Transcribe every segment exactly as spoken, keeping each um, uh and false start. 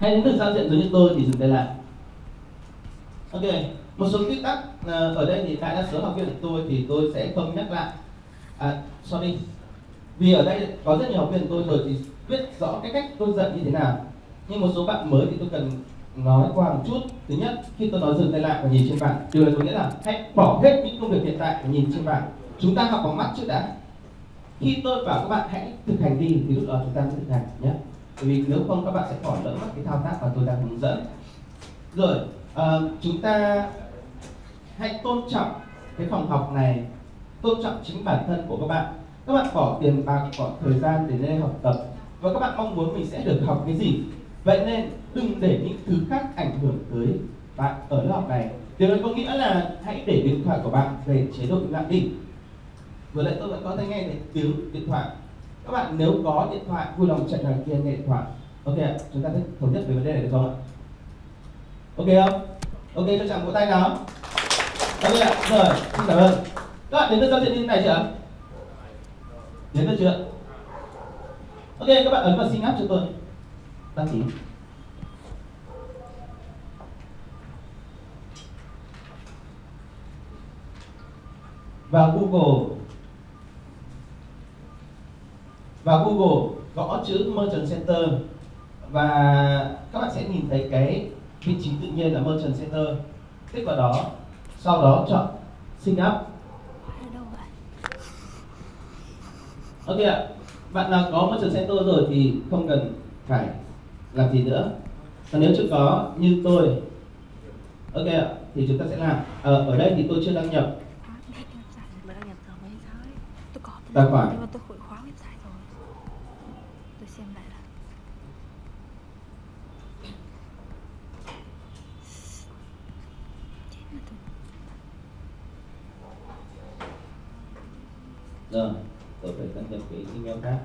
Hay những người giao diện giống như tôi thì dùng tay làm. Ok, một số quy tắc ở đây thì tại đa số học viên của tôi thì tôi sẽ không nhắc lại. À, sorry. Vì ở đây có rất nhiều học viên của tôi rồi thì biết rõ cái cách tôi dạy như thế nào. Nhưng một số bạn mới thì tôi cần nói qua một chút. Thứ nhất, khi tôi nói dừng tay lại và nhìn trên bảng, điều này có nghĩa là hãy bỏ hết những công việc hiện tại và nhìn trên bảng. Chúng ta học bằng mắt trước đã. Khi tôi bảo các bạn hãy thực hành đi thì lúc đó chúng ta sẽ thực hành nhé. Bởi vì nếu không các bạn sẽ bỏ lỡ mất cái thao tác mà tôi đang hướng dẫn. Rồi, uh, chúng ta hãy tôn trọng cái phòng học này, tôn trọng chính bản thân của các bạn. Các bạn bỏ tiền bạc, bỏ thời gian để lên học tập và các bạn mong muốn mình sẽ được học cái gì. Vậy nên đừng để những thứ khác ảnh hưởng tới bạn ở lớp học này. Điều đó có nghĩa là hãy để điện thoại của bạn về chế độ im lặng đi. Vừa nãy tôi vẫn có thể nghe thấy tiếng điện thoại. Các bạn nếu có điện thoại vui lòng chạy đằng kia nghe điện thoại. Ok, chúng ta sẽ thống nhất về vấn đề này được không ạ? Ok không? Ok, cho chàng vỗ tay nào. Ok ạ, rồi, xin cảm ơn. Các bạn đến với giao diện như thế này chưa? Đến với chưa? Ok, các bạn ấn vào sign up cho tôi. Đăng ký. Vào Google. Vào Google gõ chữ Merchant Center và các bạn sẽ nhìn thấy cái vị trí tự nhiên là Merchant Center. Tích vào đó, sau đó chọn Sign Up. Ok ạ, bạn nào có Merchant Center rồi thì không cần phải làm gì nữa. Còn nếu chưa có như tôi, ok ạ, thì chúng ta sẽ làm. À, ở đây thì tôi chưa đăng nhập tài khoản. Rồi, tôi phải đăng nhập cái email khác.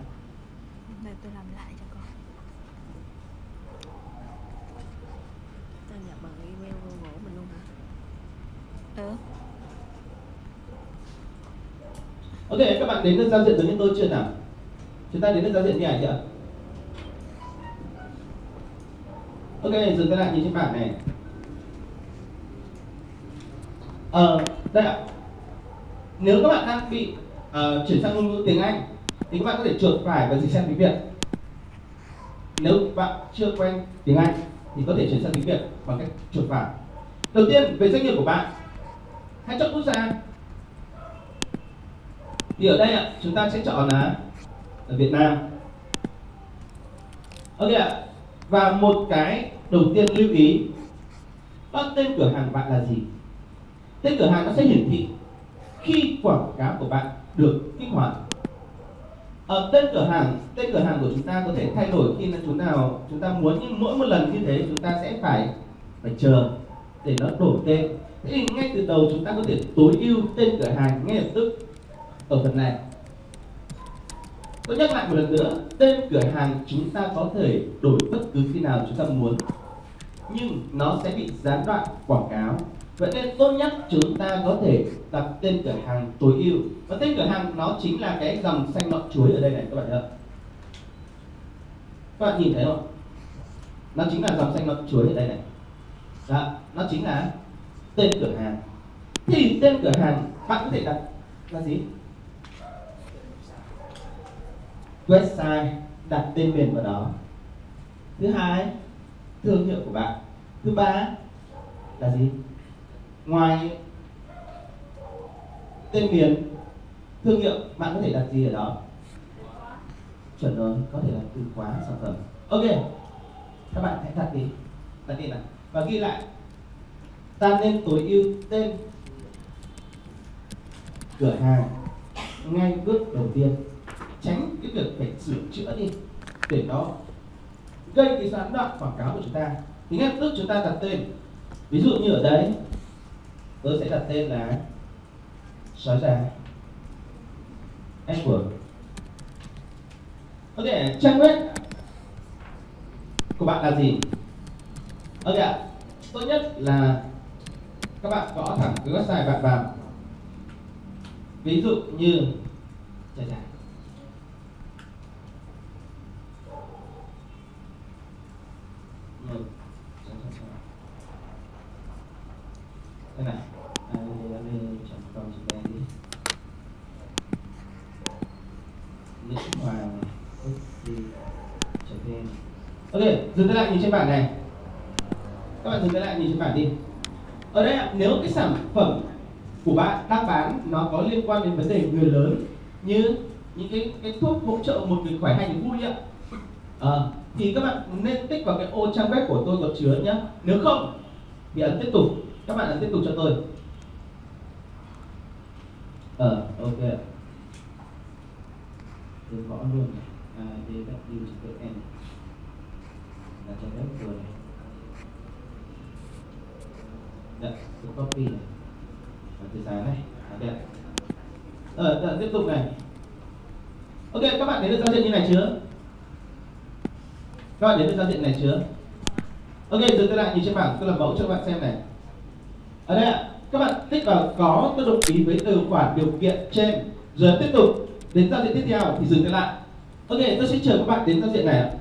Để tôi làm lại cho con. Đăng nhập bằng email Google của mình luôn hả? Ừ. Ok, các bạn đến được giao diện giống như tôi chưa nào? Chúng ta đến được giao diện như này chưa? Ok, dừng tay lại nhìn trên bảng này. Ờ, à, đây ạ. Nếu các bạn đang bị Uh, chuyển sang ngôn ngữ tiếng Anh thì các bạn có thể chuột phải và dịch sang tiếng Việt. Nếu bạn chưa quen tiếng Anh thì có thể chuyển sang tiếng Việt bằng cách chuột phải. Đầu tiên về doanh nghiệp của bạn, hãy chọn quốc gia. Thì ở đây ạ, chúng ta sẽ chọn là ở Việt Nam. Ok ạ. Và một cái đầu tiên lưu ý đó, tên cửa hàng bạn là gì. Tên cửa hàng nó sẽ hiển thị khi quảng cáo của bạn được kích hoạt. Ở tên cửa hàng, tên cửa hàng của chúng ta có thể thay đổi khi là chúng nào chúng ta muốn, nhưng mỗi một lần như thế chúng ta sẽ phải phải chờ để nó đổi tên. Thế thì ngay từ đầu chúng ta có thể tối ưu tên cửa hàng ngay lập tức ở phần này. Tôi nhắc lại một lần nữa, tên cửa hàng chúng ta có thể đổi bất cứ khi nào chúng ta muốn, nhưng nó sẽ bị gián đoạn quảng cáo. Vậy nên tốt nhất chúng ta có thể đặt tên cửa hàng tối ưu. Và tên cửa hàng nó chính là cái dòng xanh ngọn chuối ở đây này các bạn ạ. Các bạn nhìn thấy không? Nó chính là dòng xanh ngọn chuối ở đây này. Đó, nó chính là tên cửa hàng. Thì tên cửa hàng bạn có thể đặt là gì? Website, đặt tên miền vào đó. Thứ hai, thương hiệu của bạn. Thứ ba là gì? Ngoài tên miền, thương hiệu, bạn có thể đặt gì ở đó? Chuẩn rồi, có thể là từ khóa sản phẩm. Ok, các bạn hãy đặt đi, đặt đi nào và ghi lại. Ta nên tối ưu tên cửa hàng ngay bước đầu tiên, tránh cái việc phải sửa chữa đi để nó gây cái gián đoạn quảng cáo của chúng ta. Thì ngay tức chúng ta đặt tên, ví dụ như ở đấy. Tôi sẽ đặt tên là Sói Già Apple. Ok, trang web của bạn là gì? Ok ạ, tốt nhất là các bạn gõ thẳng cái website bạn vào. Ví dụ như Sói Già. thì thế này à, thì đã về chẳng còn chỉ về đi Mỹ Hoàng đi trở lên. Ok, dừng lại nhìn trên bảng này, các bạn dừng lại nhìn trên bảng đi. Ở đây nếu cái sản phẩm của bạn đang bán nó có liên quan đến vấn đề người lớn như những cái cái thuốc hỗ trợ một người khỏe hành vui ạ, à, thì các bạn nên tích vào cái ô trang web của tôi có chứa nhé. Nếu không thì ấn tiếp tục, các bạn ấn tiếp tục cho tôi. Ờ, à, ok. Từ gõ luôn này, à, đê vê kép en là trang web của này. Đặt từ copy này, đặt từ sáng này, ok. Ờ, à, tiếp tục này. Ok, các bạn thấy được giao diện như này chưa? Các bạn thấy được giao diện này chưa? Ok, dừng tôi lại nhìn trên bảng, tôi làm mẫu cho các bạn xem này. Ở đây ạ, các bạn tích vào có, tôi đồng ý với từ khoản điều kiện trên, rồi tiếp tục đến giao diện tiếp theo thì dừng tôi lại. Ok, tôi sẽ chờ các bạn đến giao diện này ạ.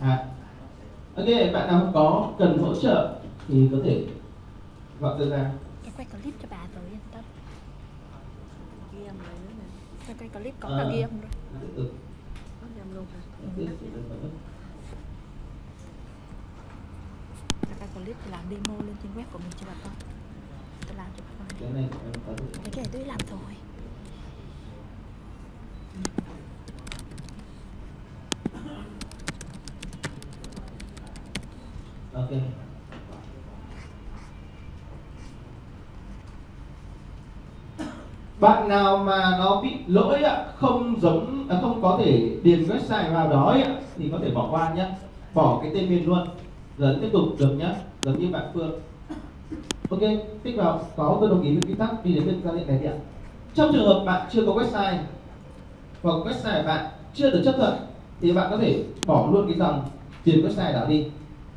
À, ok, bạn nào có cần hỗ trợ thì có thể gọi tôi ra. Em quay clip cho bà rồi anh Tâm. Ghi âm lại nữa nè. Em quay clip có cả ghi âm rồi. Tiếp tục. Có ghi âm luôn hả? Em quay clip thì làm demo lên trên web của mình cho bà con. Tôi làm cho bà con. Cái này em có được. Cái này tôi làm rồi. Ok. Bạn nào mà nó bị lỗi ạ, không giống, không có thể điền website vào đó ạ, thì có thể bỏ qua nhé, bỏ cái tên miền luôn, rồi tiếp tục được nhé, giống như bạn Phương. Ok, tích vào có tôi đồng ý với quy tắc đi đến bên giao diện này đi ạ. Trong trường hợp bạn chưa có website hoặc website của bạn chưa được chấp thuận thì bạn có thể bỏ luôn cái dòng điền website đó đi,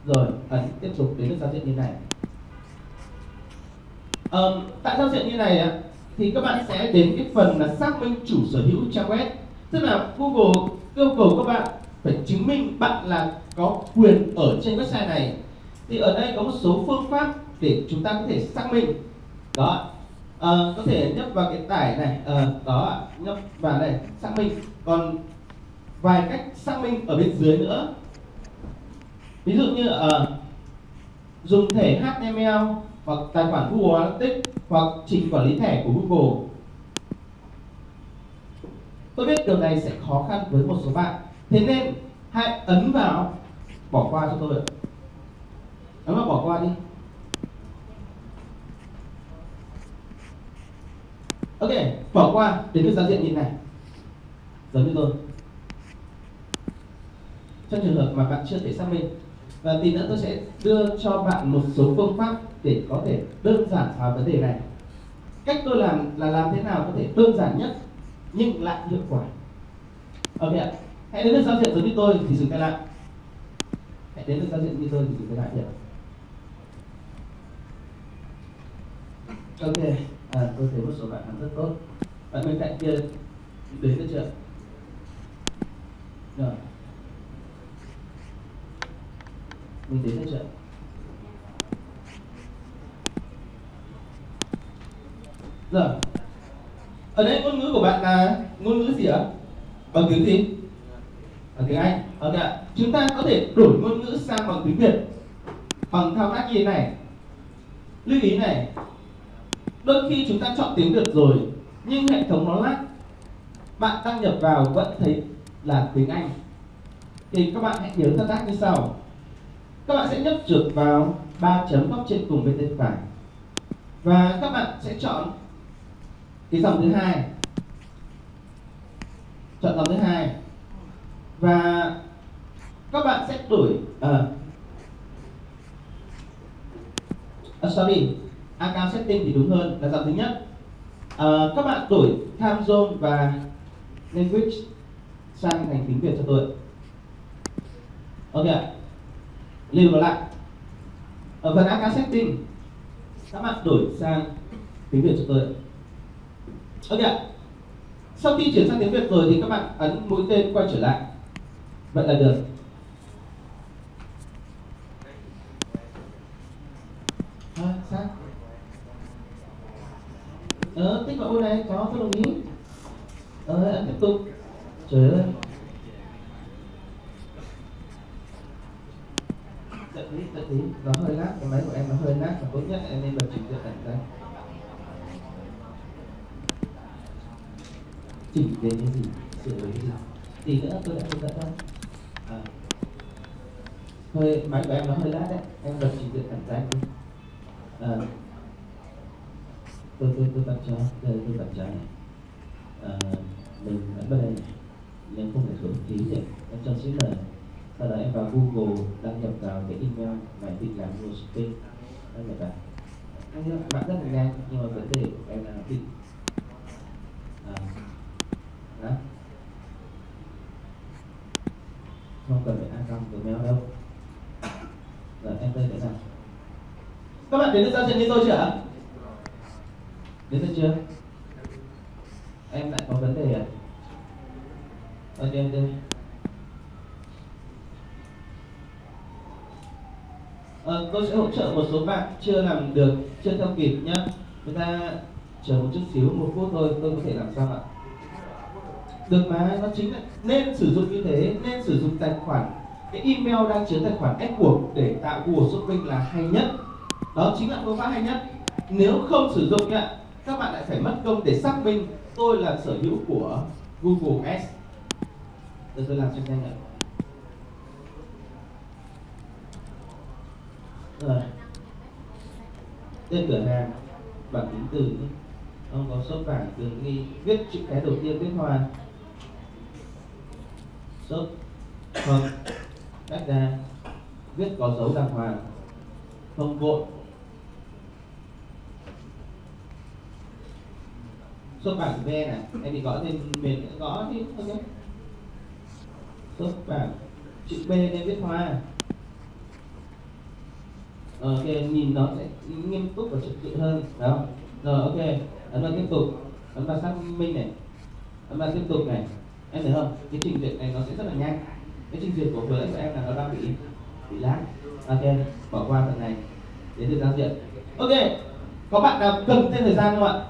rồi ấn tiếp tục đến bên giao diện như này. À, tại giao diện như này ạ, thì các bạn sẽ đến cái phần là xác minh chủ sở hữu trang web. Tức là Google yêu cầu các bạn phải chứng minh bạn là có quyền ở trên website này. Thì ở đây có một số phương pháp để chúng ta có thể xác minh. Đó, à, có thể nhấp vào cái tải này, à, đó, nhấp vào này, xác minh. Còn vài cách xác minh ở bên dưới nữa. Ví dụ như à, dùng thẻ hát tê em lờ hoặc tài khoản Google Analytics hoặc trình quản lý thẻ của Google. Tôi biết điều này sẽ khó khăn với một số bạn, thế nên hãy ấn vào bỏ qua cho tôi. Ấn vào bỏ qua đi. Ok, bỏ qua đến cái giao diện nhìn này, giống như tôi. Trong trường hợp mà bạn chưa thể xác minh, và tí nữa tôi sẽ đưa cho bạn một số phương pháp để có thể đơn giản hóa vấn đề này. Cách tôi làm là làm thế nào có thể đơn giản nhất nhưng lại hiệu quả. Ok ạ, hãy đến được giao diện giống như tôi thì dừng tay lại. Hãy đến được giao diện như tôi thì dừng tay lại nhé. Ok, à, tôi thấy một số bạn làm rất tốt. Bạn bên cạnh kia đến được chưa? Rồi, mình đến được chưa? Rồi. Ở đây ngôn ngữ của bạn là ngôn ngữ gì ạ? Bằng tiếng gì? Bằng tiếng Anh. Ok ạ. Chúng ta có thể đổi ngôn ngữ sang bằng tiếng Việt bằng thao tác như thế này. Lưu ý này, đôi khi chúng ta chọn tiếng Việt rồi nhưng hệ thống nó lag, bạn đăng nhập vào vẫn thấy là tiếng Anh. Thì các bạn hãy nhớ thao tác như sau. Các bạn sẽ nhấp chuột vào ba chấm góc trên cùng bên tay phải và các bạn sẽ chọn cái dòng thứ hai, chọn dòng thứ hai và các bạn sẽ đổi uh, uh, sorry account setting thì đúng hơn là dòng thứ nhất. Uh, các bạn đổi time zone và language sang thành tiếng Việt cho tôi. Ok, lưu nó lại. Ở phần account setting các bạn đổi sang tiếng Việt cho tôi. Ok ạ, Sau khi chuyển sang tiếng Việt rồi thì các bạn ấn mũi tên quay trở lại. Vậy là được. À, sao? Ờ, tích vào ô này, có, tôi đồng ý. Ờ, ấn tiếp tục. Trời ơi. Tận ý, tận ý. Nó hơi lát, cái máy của em nó hơi lát. Và tốt nhất em nên là chỉnh được ảnh ra. Chỉnh về cái gì, sửa về cái gì. Tí nữa tôi đã hướng dẫn đâu. À. Hơi, máy của em nó hơi lát đấy. Em đọc chỉnh được ảnh ra đi. À. Tôi, tôi, tôi tập cho, tôi, tôi tập cho này. À, mình ấn vào đây này. Em không phải xuống ký gì. Em cho xíu lời. Sau đó em vào Google, đăng nhập vào cái email máy tính làm Google Shopping. Đăng nhập vào. Bạn rất là nhanh, nhưng mà vấn đề của em là nó định. À. Đó. Không cần phải ăn cong từ mail đâu. Rồi em đây để làm. Các bạn đến được giao diện như tôi chưa ạ? Đến được chưa? Em lại có vấn đề à? Ôi em đây. Ờ, tôi sẽ hỗ trợ một số bạn chưa làm được, chưa theo kịp nhá. Chúng ta chờ một chút xíu, một phút thôi, tôi có thể làm sao ạ? Được mà, nó chính là nên sử dụng như thế, nên sử dụng tài khoản cái email đang chứa tài khoản ép buộc để tạo Google Shopping là hay nhất. Đó chính là phương pháp hay nhất. Nếu không sử dụng ạ, các bạn lại phải mất công để xác minh tôi là sở hữu của Google Ads. Để tôi làm cho nhanh ạ. Rồi. Tên cửa hàng, bản tính từ, không có shop vàng từ nghi, viết chữ cái đầu tiên viết hoa. Shop không cách ra, viết có dấu đàng hoàng, không vội. Shop bảng V này, em thì gõ thêm miền gõ đi, ok. Shop bảng chữ B nên viết hoa. Ok, nhìn nó sẽ nghiêm túc và trật tự hơn, đó. Rồi, ok, ấn vào tiếp tục, ấn vào xác minh này, ấn vào tiếp tục này, em thấy không? Cái trình duyệt này nó sẽ rất là nhanh. Cái trình duyệt của vừa nãy của em là nó đang bị bị lag. Ok, bỏ qua phần này, đến từ giao diện. Ok, có bạn nào cần thêm thời gian không ạ?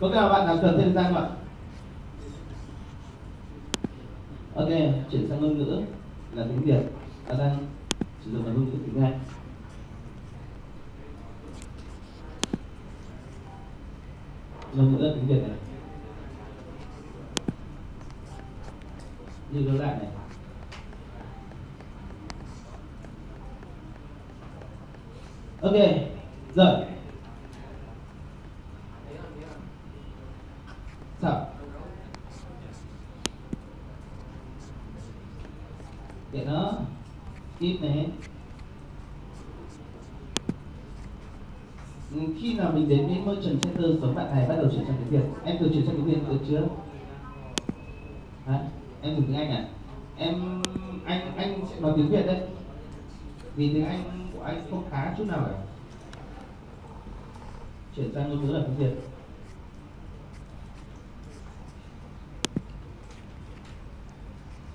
Có nào bạn nào cần thêm thời gian không ạ? Ok, chuyển sang ngôn ngữ là tiếng Việt, ta đang sử dụng là ngôn ngữ tiếng Anh. Ngôn ngữ tiếng Việt này. Như đối lại này. Ok, rồi. Sao? Để nó ít này. Khi nào mình đến với Merchant Center, sống bạn này bắt đầu chuyển sang tiếng Việt. Em thử chuyển sang tiếng Việt được chưa? Hả? Em thử tiếng Anh à? Em... anh anh sẽ nói tiếng Việt đấy. Vì tiếng Anh của anh không khá chút nào cả. Chuyển sang ngôn ngữ là tiếng Việt.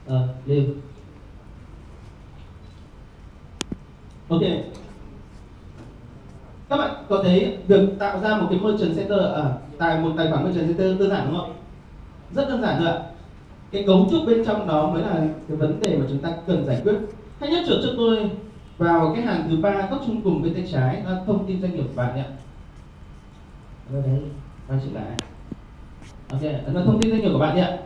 Ờ, à, lưu. Ok. Các bạn có thấy việc tạo ra một cái Merchant Center, à, tại một tài khoản Merchant Center đơn giản đúng không? Rất đơn giản thôi ạ. Cái cấu trúc bên trong đó mới là cái vấn đề mà chúng ta cần giải quyết. Hãy nhắc chuột cho tôi vào cái hàng thứ ba góc chung cùng bên tay trái là thông tin doanh nghiệp của bạn nhé. Ở đây, quay trở lại. Ok, đó là thông tin doanh nghiệp của bạn nhé.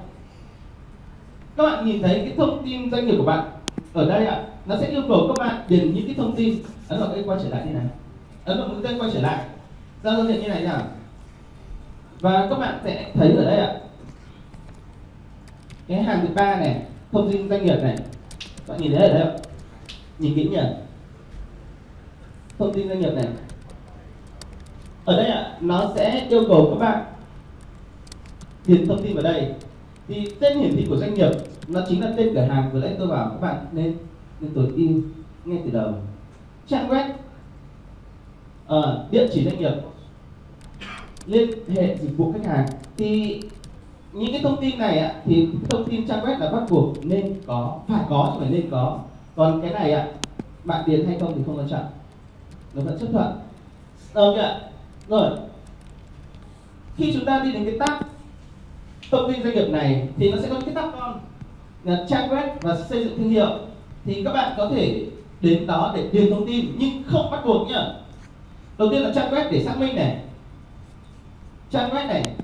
Các bạn nhìn thấy cái thông tin doanh nghiệp của bạn ở đây ạ, nó sẽ yêu cầu các bạn điền những cái thông tin. Ấn vào cái quay trở lại như này. Ấn vào mũi tên quay trở lại, ra giao diện như này nào. Và các bạn sẽ thấy ở đây ạ, cái hàng thứ ba này, thông tin doanh nghiệp này, các bạn nhìn thấy ở đây không? Nhìn kỹ nhỉ? Thông tin doanh nghiệp này, ở đây ạ, nó sẽ yêu cầu các bạn điền thông tin vào đây. Thì tên hiển thị của doanh nghiệp nó chính là tên cửa hàng vừa nãy tôi bảo các bạn nên nên tối ưu ngay từ đầu. Trang web. Ờ, địa chỉ doanh nghiệp, liên hệ dịch vụ khách hàng. Thì những cái thông tin này ạ, thì thông tin trang web là bắt buộc nên có, phải có chứ phải nên có. Còn cái này ạ, bạn điền hay không thì không quan trọng, nó vẫn chấp thuận. Ok ạ. Rồi, khi chúng ta đi đến cái tab thông tin doanh nghiệp này thì nó sẽ có những cái tab con là trang web và xây dựng thương hiệu, thì các bạn có thể đến đó để điền thông tin nhưng không bắt buộc nhá. Đầu tiên là trang web để xác minh này, trang web này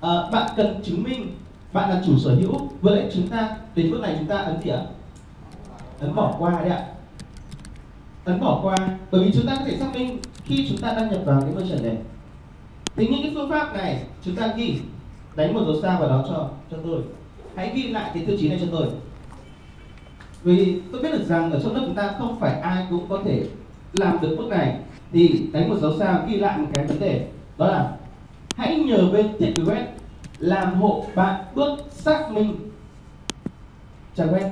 à, bạn cần chứng minh bạn là chủ sở hữu. Vừa nãy chúng ta đến bước này chúng ta ấn gì ạ? Ấn bỏ qua đấy ạ, ấn bỏ qua, bởi vì chúng ta có thể xác minh khi chúng ta đăng nhập vào cái merchant này. Thì những cái phương pháp này chúng ta ghi, đánh một dấu sao vào đó cho cho tôi, hãy ghi lại cái tiêu chí này cho tôi. Vì tôi biết được rằng ở trong lớp chúng ta không phải ai cũng có thể làm được bước này, thì đánh một dấu sao ghi lại một cái vấn đề, đó là hãy nhờ bên thiết kế web làm hộ bạn bước xác minh trang web.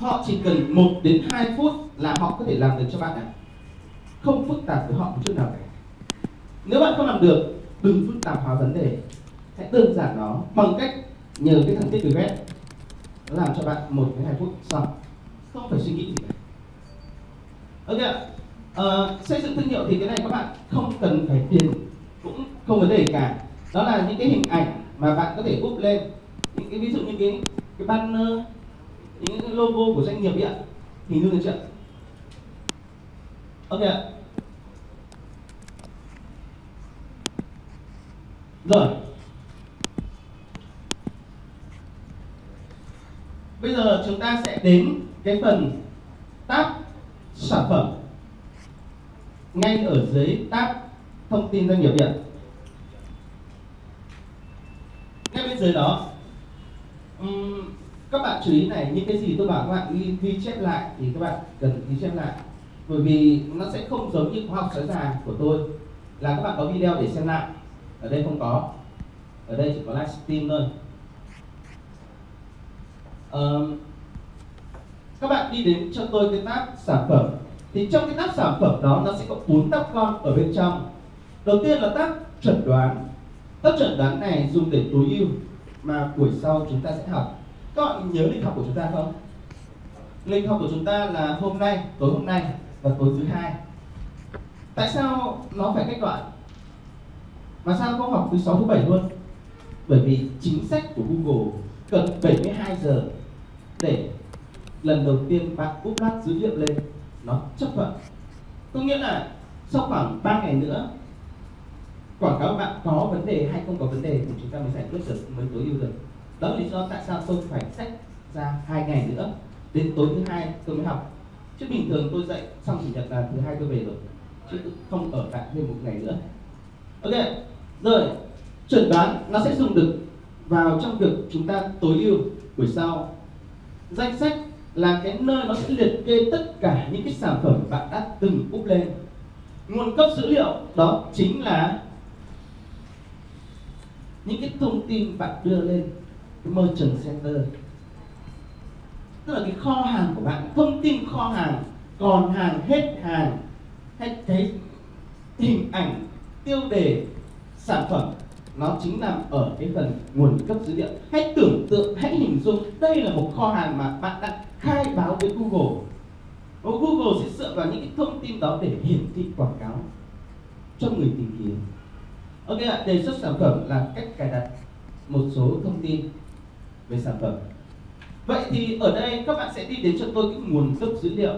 Họ chỉ cần một đến hai phút là họ có thể làm được cho bạn này, không phức tạp với họ một chút nào cả. Nếu bạn không làm được, đừng phức tạp hóa vấn đề, hãy đơn giản nó bằng cách nhờ cái thằng thiết kế web nó làm cho bạn một đến hai phút xong, không phải suy nghĩ gì cả. Ok ạ. Uh, xây dựng thương hiệu thì cái này các bạn không cần phải tiền, cũng không vấn đề cả. Đó là những cái hình ảnh mà bạn có thể úp lên, những cái ví dụ như cái, cái banner, những cái logo của doanh nghiệp ấy ạ, hình dung được chưa? Ok ạ. Rồi, bây giờ chúng ta sẽ đến cái phần tab sản phẩm ngay ở dưới tab thông tin doanh nghiệp Việt. Ngay bên dưới đó, um, các bạn chú ý này, những cái gì tôi bảo các bạn ghi, ghi chép lại thì các bạn cần ghi chép lại, bởi vì nó sẽ không giống như khóa học sẵn sàng của tôi là các bạn có video để xem lại. Ở đây không có, ở đây chỉ có livestream thôi. Uh, các bạn đi đến cho tôi cái tab sản phẩm, thì trong cái tab sản phẩm đó nó sẽ có bốn tab con ở bên trong. Đầu tiên là tab chẩn đoán. Tab chẩn đoán này dùng để tối ưu mà buổi sau chúng ta sẽ học. Các bạn nhớ lịch học của chúng ta không? Lịch học của chúng ta là hôm nay, tối hôm nay và tối thứ hai. Tại sao nó phải cách đoạn? Mà sao không học thứ sáu thứ bảy luôn? Bởi vì chính sách của Google cần bảy mươi hai giờ để lần đầu tiên bạn úp lát dữ liệu lên nó chấp thuận. Có nghĩa là sau khoảng ba ngày nữa quảng cáo bạn có vấn đề hay không có vấn đề thì chúng ta mới giải quyết được, mới tối ưu được. Đó là lý do tại sao tôi phải sách ra hai ngày nữa, đến tối thứ hai tôi mới học. Chứ bình thường tôi dạy xong chủ nhật là thứ hai tôi về rồi, chứ không ở lại thêm một ngày nữa. Ok, rồi chẩn đoán nó sẽ dùng được vào trong việc chúng ta tối ưu buổi sau. Danh sách là cái nơi nó sẽ liệt kê tất cả những cái sản phẩm bạn đã từng úp lên. Nguồn cấp dữ liệu đó chính là những cái thông tin bạn đưa lên cái merchant center, tức là cái kho hàng của bạn, thông tin kho hàng, còn hàng, hết hàng, hay cái hình ảnh, tiêu đề, sản phẩm, nó chính nằm ở cái phần nguồn cấp dữ liệu. Hãy tưởng tượng, hãy hình dung đây là một kho hàng mà bạn đang khai báo với Google. Và Google sẽ dựa vào những cái thông tin đó để hiển thị quảng cáo cho người tìm kiếm. Ok ạ, đề xuất sản phẩm là cách cài đặt một số thông tin về sản phẩm. Vậy thì ở đây các bạn sẽ đi đến cho tôi cái nguồn cấp dữ liệu,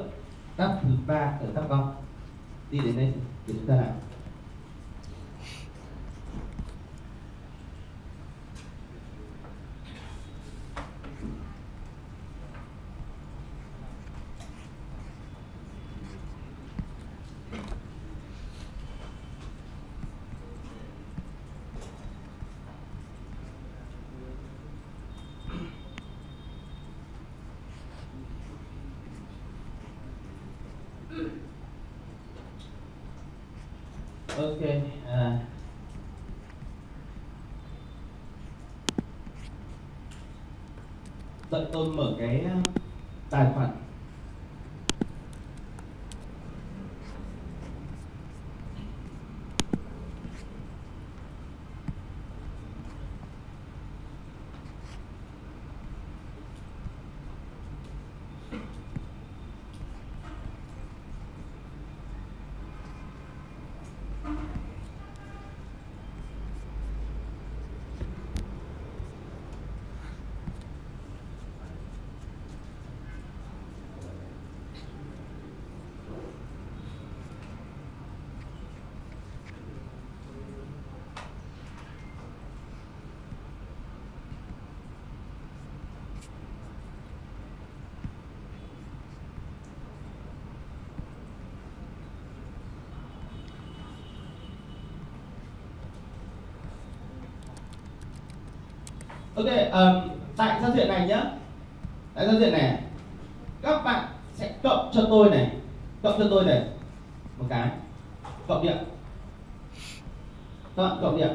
tab thứ ba ở tab con. Đi đến đây để chúng ta làm. Ok, à. Đợi tôi mở cái tài khoản. Ok, um, tại giao diện này nhá, tại giao diện này các bạn sẽ cộng cho tôi này, cộng cho tôi này một cái, cộng điện, các bạn cộng điện.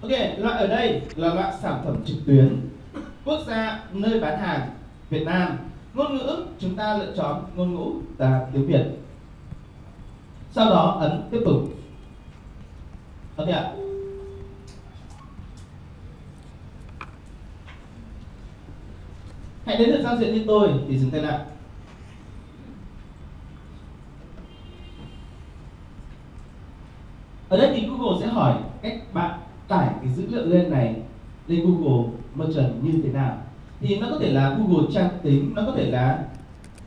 Ok, loại ở đây là loại sản phẩm trực tuyến, quốc gia nơi bán hàng Việt Nam, ngôn ngữ chúng ta lựa chọn ngôn ngữ là tiếng Việt, sau đó ấn tiếp tục. Ok ạ. Hãy đến được giao diện như tôi thì dừng tay lại. Ở đây thì Google sẽ hỏi cách bạn tải cái dữ liệu lên này lên Google Merchant như thế nào. Thì nó có thể là Google Trang tính, nó có thể là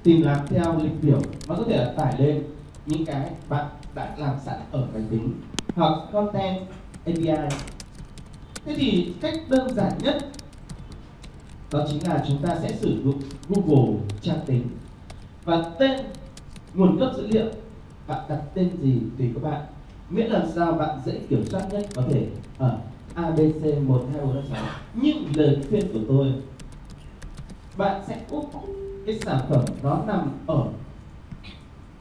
tìm làm theo lịch biểu, nó có thể là tải lên những cái bạn đã làm sẵn ở máy tính hoặc Content a pê i. Thế thì cách đơn giản nhất đó chính là chúng ta sẽ sử dụng Google Trang tính. Và tên nguồn cấp dữ liệu, bạn đặt tên gì tùy các bạn, miễn làm sao bạn dễ kiểm soát nhất có thể ở A B C một hai bốn năm sáu. Nhưng lời khuyên của tôi, bạn sẽ úp cái sản phẩm nó nằm ở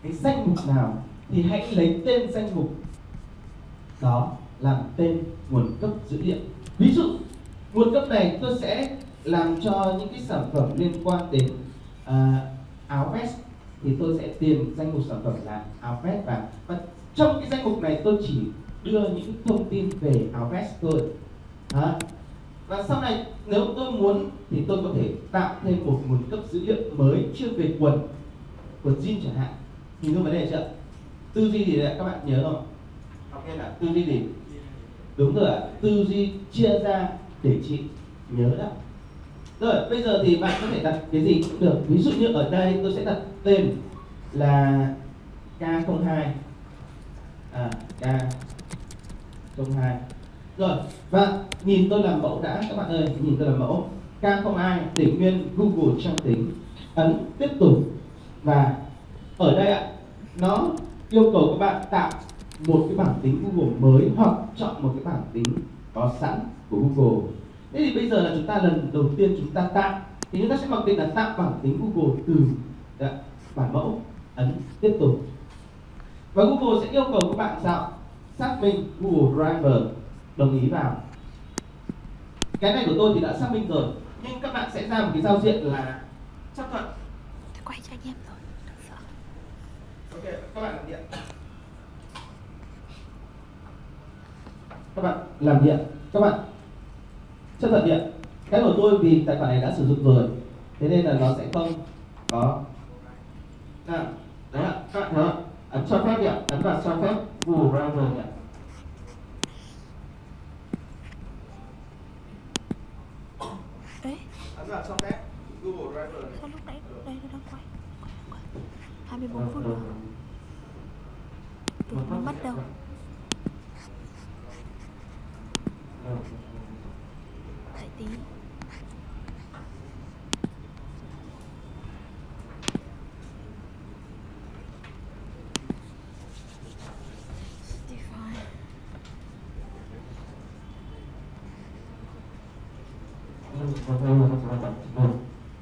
cái danh mục nào thì hãy lấy tên danh mục đó làm tên nguồn cấp dữ liệu. Ví dụ nguồn cấp này tôi sẽ làm cho những cái sản phẩm liên quan đến à, áo vest, thì tôi sẽ tìm danh mục sản phẩm là áo vest, và, và trong cái danh mục này tôi chỉ đưa những thông tin về áo vest thôi. Đó. Và sau này nếu tôi muốn thì tôi có thể tạo thêm một nguồn cấp dữ liệu mới chuyên về quần, quần jean chẳng hạn. Nhìn thấy vấn đề chưa? Tư duy gì đấy các bạn nhớ không? Học nên là tư duy gì? Đúng rồi, tư duy chia ra để chị nhớ đó. Rồi, bây giờ thì bạn có thể đặt cái gì cũng được. Ví dụ như ở đây tôi sẽ đặt tên là K không hai. À, K không hai. Rồi, và nhìn tôi làm mẫu đã các bạn ơi, nhìn tôi làm mẫu K không hai, để nguyên Google Trang tính. Ấn tiếp tục. Và ở đây ạ, nó yêu cầu các bạn tạo một cái bảng tính Google mới hoặc chọn một cái bảng tính có sẵn của Google. Thế thì bây giờ là chúng ta lần đầu tiên chúng ta tạo, thì chúng ta sẽ mặc định là tạo bảng tính Google từ bản mẫu. Ấn tiếp tục. Và Google sẽ yêu cầu các bạn tạo xác minh Google Driver, đồng ý vào. Cái này của tôi thì đã xác minh rồi, nhưng các bạn sẽ ra một cái giao diện là chấp thuận. Tôi quay cho anh em rồi. Ok, các bạn làm điện. Các bạn làm điện, các bạn chấp thuận điện. Cái của tôi vì tài khoản này đã sử dụng rồi, thế nên là nó sẽ không có. À, đấy ạ, các bạn thấy không? Ấn cho phép điện, ấn vào cho phép Google Driver điện. Ấn vào cho phép Google Driver điện. Sao lúc đấy, đây nó đang quay. hai mươi bốn phút rồi. Tụi nó bắt đầu. Lại tí.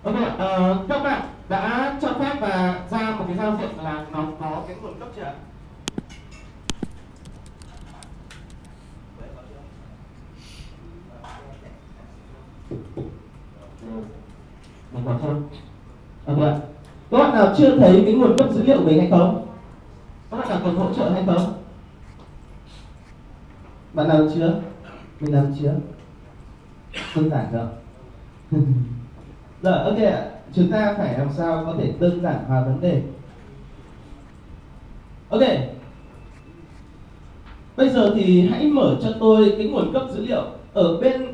Ok, uh, các bạn đã cho phép và ra một cái giao diện là nó có cái nguồn cấp chưa ạ? Okay. Các bạn nào chưa thấy cái nguồn cấp dữ liệu của mình hay không? Các bạn nào cần hỗ trợ hay không? Bạn nào chưa? Mình làm chưa? Đơn giản rồi. Rồi, ok ạ. Chúng ta phải làm sao có thể đơn giản hóa vấn đề. Ok. Bây giờ thì hãy mở cho tôi cái nguồn cấp dữ liệu. Ở bên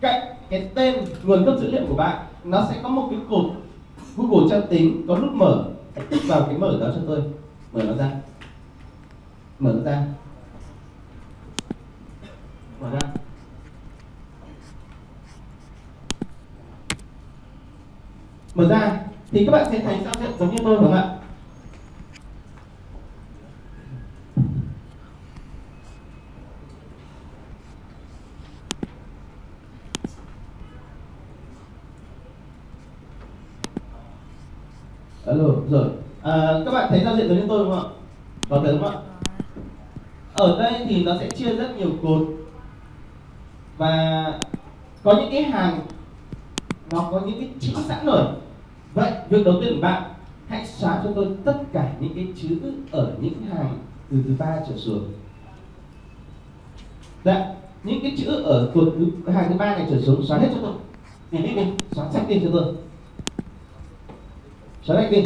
cạnh cái tên nguồn cấp dữ liệu của bạn, nó sẽ có một cái cột Google Trang tính có nút mở. Hãy tích vào cái mở đó cho tôi. Mở nó ra. Mở nó ra. Mở ra. Mở ra thì các bạn sẽ thấy giao diện giống như tôi, đúng không ạ? Alo, rồi. À, các bạn thấy giao diện giống như tôi không ạ? Có thấy không ạ? Ở đây thì nó sẽ chia rất nhiều cột. Và có những cái hàng nó có những cái chữ sẵn rồi. Vậy, việc đầu tiên của bạn, hãy xóa cho tôi tất cả những cái chữ ở những hàng từ thứ ba trở xuống. Đấy, những cái chữ ở cột hàng thứ ba này trở xuống xóa hết cho tôi. Nhìn đi, đi, xóa sách đi cho tôi. Xóa sách đi.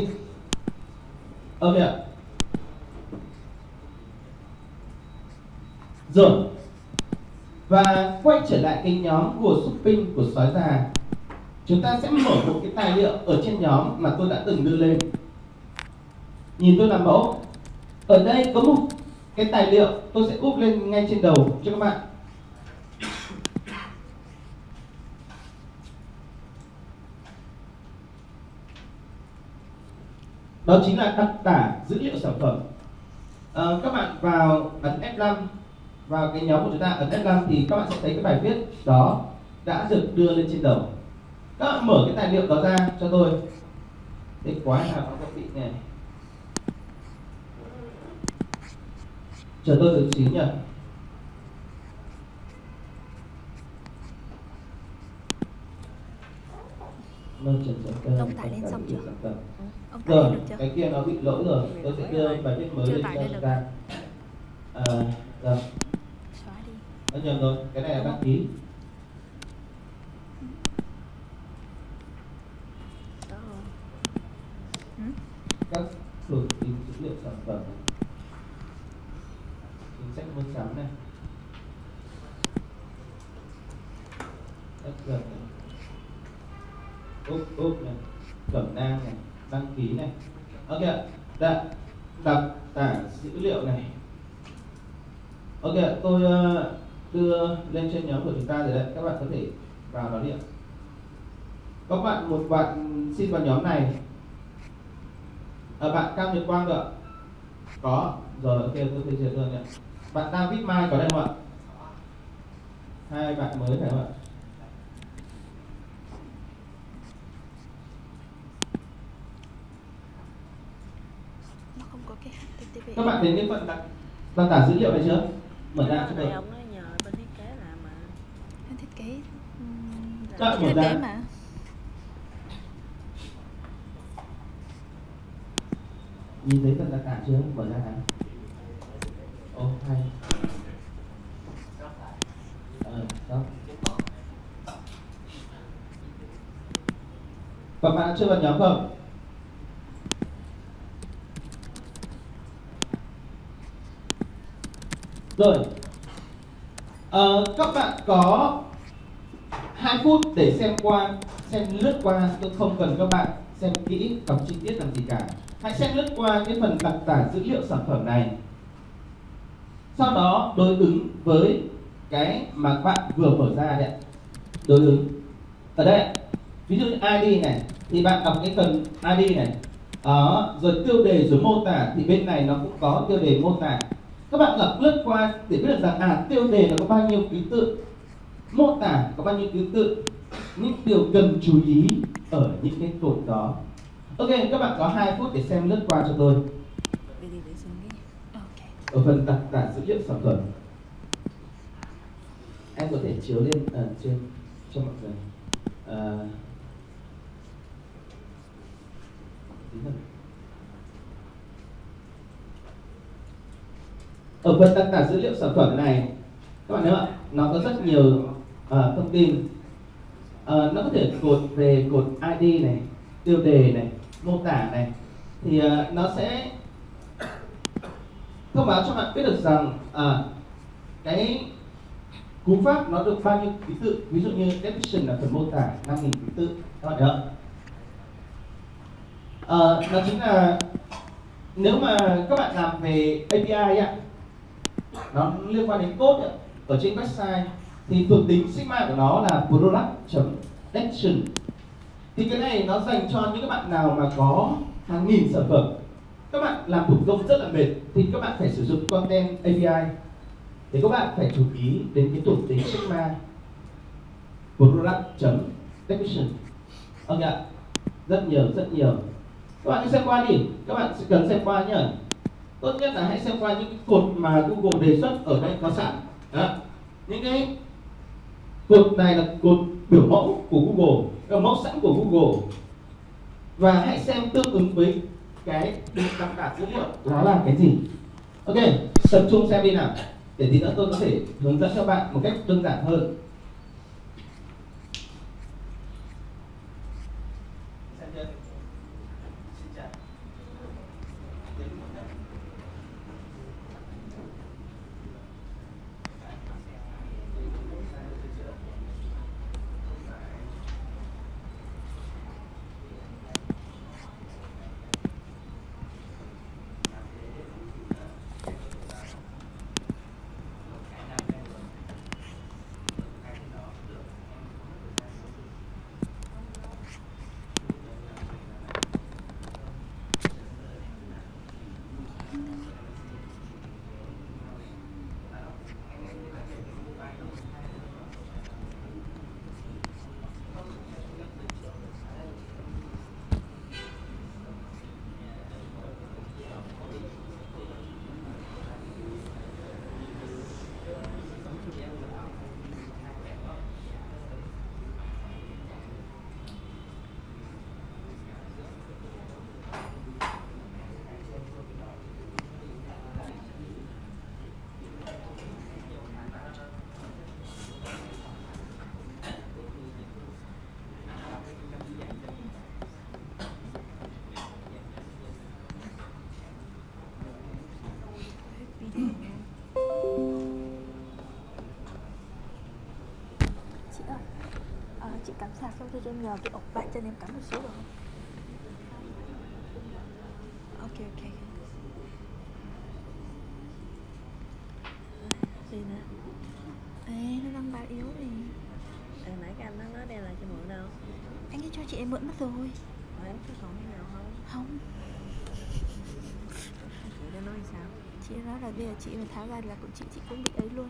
Ok ạ. Rồi. Và quay trở lại cái nhóm của shopping của Sói Già. Chúng ta sẽ mở một cái tài liệu ở trên nhóm mà tôi đã từng đưa lên. Nhìn tôi làm mẫu. Ở đây có một cái tài liệu tôi sẽ úp lên ngay trên đầu cho các bạn. Đó chính là đặc tả dữ liệu sản phẩm. À, các bạn vào ấn F năm, vào cái nhóm của chúng ta ấn F năm thì các bạn sẽ thấy cái bài viết đó đã được đưa lên trên đầu. Các bạn mở cái tài liệu đó ra cho tôi. Thế quá nào nó bị này. Chờ tôi được xíu nhỉ. Ông tải lên xong chưa? Ông tải lên được chưa? Cái kia nó bị lỗi rồi. Tôi sẽ đưa bài viết mới lên cho ra. À, rồi. Xóa đi. Nó nhầm rồi. Cái này là đăng ký. Các thuộc tính dữ liệu sản phẩm, chính sách mua sắm này, ép giê này, úp úp này, cẩm nang này, đăng ký này. Ok ạ. Đặt đặt tả dữ liệu này. Ok ạ. Tôi uh, đưa lên trên nhóm của chúng ta rồi đấy. Các bạn có thể vào đó đi ạ. Có bạn một bạn xin vào nhóm này. À, bạn Cao Nhật Quang được ạ? Có. Rồi, ok, tôi phê duyệt rồi nhé. Bạn David Mai có đây không ạ? Hai bạn mới phải không ạ? Không có cái hát tê tê pê. Các bạn thấy cái phần đặt đặt tả dữ liệu này chưa? Mở ra cho tôi. Ông ấy nhờ bên thiết kế làm mà. Bên thiết kế. Các bạn mở ra. Nhìn thấy phần đặc tả chưa? Mở ra nào. Ô, hay. Ờ, đó. Các bạn chưa vào nhóm không? Rồi. Ờ, các bạn có hai phút để xem qua, xem lướt qua. Tôi không cần các bạn xem kỹ, đọc chi tiết làm gì cả. Hãy xem lướt qua cái phần đặc tả dữ liệu sản phẩm này. Sau đó đối ứng với cái mà bạn vừa mở ra đấy. Đối ứng. Ở đây, ví dụ i đê này, thì bạn đọc cái phần i đê này. Đó, rồi tiêu đề rồi mô tả, thì bên này nó cũng có tiêu đề mô tả. Các bạn đọc lướt qua để biết được rằng à, tiêu đề nó có bao nhiêu ký tự, mô tả có bao nhiêu ký tự, những điều cần chú ý ở những cái cột đó. Ok, các bạn có hai phút để xem lướt qua cho tôi. Ở phần đặc tả dữ liệu sản phẩm. Em có thể chiếu lên ở uh, trên cho mọi người. Uh, ở phần đặc tả dữ liệu sản phẩm này, các bạn thấy không ạ? Nó có rất nhiều uh, thông tin. Uh, nó có thể cột về cột i đê này, tiêu đề này, mô tả này, thì uh, nó sẽ thông báo cho bạn biết được rằng uh, cái cú pháp nó được bao nhiêu ký tự. Ví dụ như definition là phần mô tả năm nghìn ký tự, các bạn thấy không? Uh, đó chính là nếu mà các bạn làm về a pê i ạ, nó liên quan đến code ở trên website, thì thuộc tính sigma của nó là product.definition. Thì cái này nó dành cho những các bạn nào mà có hàng nghìn sản phẩm. Các bạn làm thủ công rất là mệt, thì các bạn phải sử dụng content a pê i. Thì các bạn phải chú ý đến cái thuộc tính sigma của product.definition. Ok ạ? Rất nhiều, rất nhiều. Các bạn cứ xem qua đi, các bạn sẽ cần xem qua nhá. Tốt nhất là hãy xem qua những cái cột mà Google đề xuất ở đây có sẵn. Đó. Những cái cột này là cột biểu mẫu của Google, là mẫu sẵn của Google. Và hãy xem tương ứng với cái đặc tả dữ liệu đó là cái gì. Ok, tập trung xem đi nào, để tí nữa tôi có thể hướng dẫn cho bạn một cách đơn giản hơn. Chị cắm sạc xong tôi cho em nhờ cái ốc bạn cho em cắm một số được không? Ok ok. Gì nè? Ê, nó đang báo yếu này. Ê, nãy cái anh nó nói đây là cho mượn đâu? Anh ấy cho chị em mượn mất rồi. Mà em có còn cái nào không? Không. Chị đã nói sao? Chị nói là bây giờ chị mà tháo ra là của chị, chị cũng bị ấy luôn.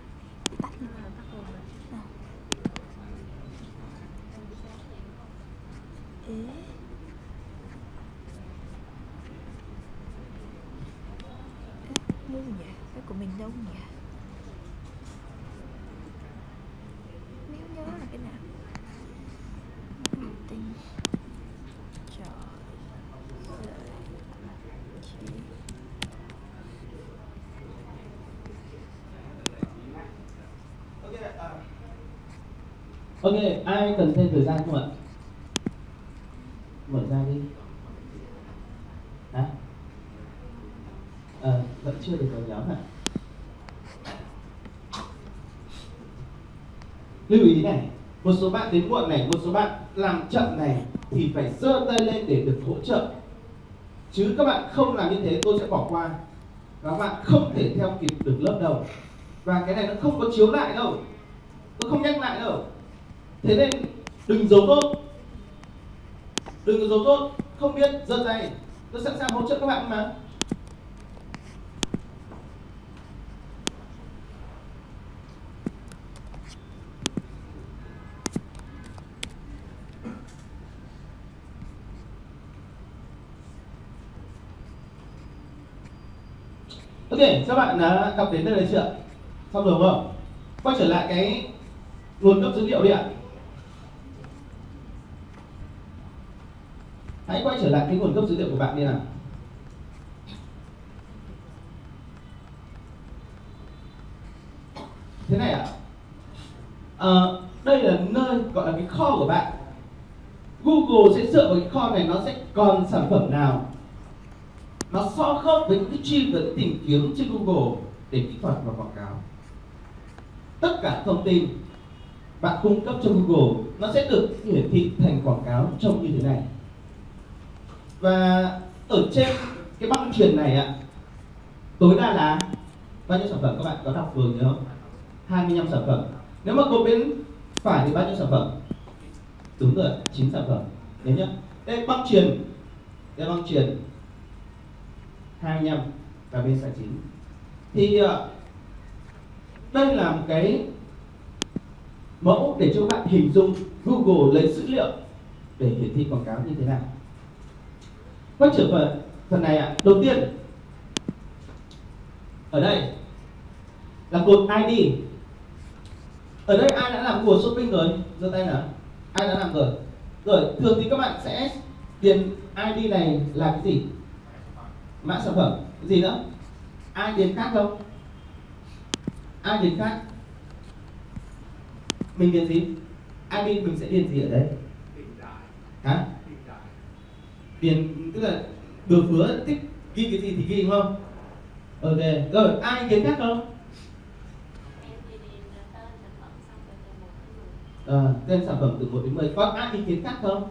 Bị tắt luôn. À, tắt luôn rồi. À. Ê. Mua gì nhỉ? Cái của mình đâu nhỉ? Nếu nhớ là cái nào? Mình tinh. Trời ơi. Ok, ai cần thêm thời gian không ạ? Mở ra đi. Hả? Ờ, vẫn chưa được vào nhóm hả? Lưu ý này, một số bạn đến muộn này, một số bạn làm chậm này thì phải giơ tay lên để được hỗ trợ. Chứ các bạn không làm như thế tôi sẽ bỏ qua. Và các bạn không thể theo kịp được lớp đâu. Và cái này nó không có chiếu lại đâu. Tôi không nhắc lại đâu. Thế nên đừng giấu tôi. Đừng có dấu tốt, không biết, giơ tay. Tôi sẵn sàng hỗ trợ các bạn mà. Ok, các bạn đã đọc đến đây là chưa? Xong rồi không? Quay trở lại cái nguồn gốc dữ liệu đi ạ. Hãy quay trở lại cái nguồn gốc dữ liệu của bạn đi nào. Thế này ạ. À, đây là nơi gọi là cái kho của bạn. Google sẽ dựa vào cái kho này nó sẽ còn sản phẩm nào. Nó so khớp với những cái chi vấn tìm kiếm trên Google để kỹ thuật và quảng cáo. Tất cả thông tin bạn cung cấp cho Google nó sẽ được hiển thị thành quảng cáo trông như thế này. Và ở trên cái băng truyền này ạ, tối đa là bao nhiêu sản phẩm các bạn có đọc vừa nhớ không? hai mươi lăm sản phẩm. Nếu mà cột bên phải thì bao nhiêu sản phẩm? Đúng rồi, chín sản phẩm. Đấy nhá. Đây băng truyền. Đây băng truyền. hai mươi lăm và bên phải chín. Thì đây là một cái mẫu để cho các bạn hình dung Google lấy dữ liệu để hiển thị quảng cáo như thế nào. Quay trở về phần này ạ. À, đầu tiên ở đây là cột i đê. Ở đây ai đã làm của shopping rồi? Giơ tay nào. Ai đã làm rồi? Rồi, thường thì các bạn sẽ điền i đê này là cái gì? Mã sản phẩm. Cái gì nữa? Ai điền khác không? Ai điền khác? Mình điền gì? i đê mình sẽ điền gì ở đây? Hả? Điền tức là bừa phứa, thích ghi cái gì thì ghi, đúng không? Ok, rồi ai điền khác không? À, tên sản phẩm từ một đến mười. Có ai ý kiến khác không?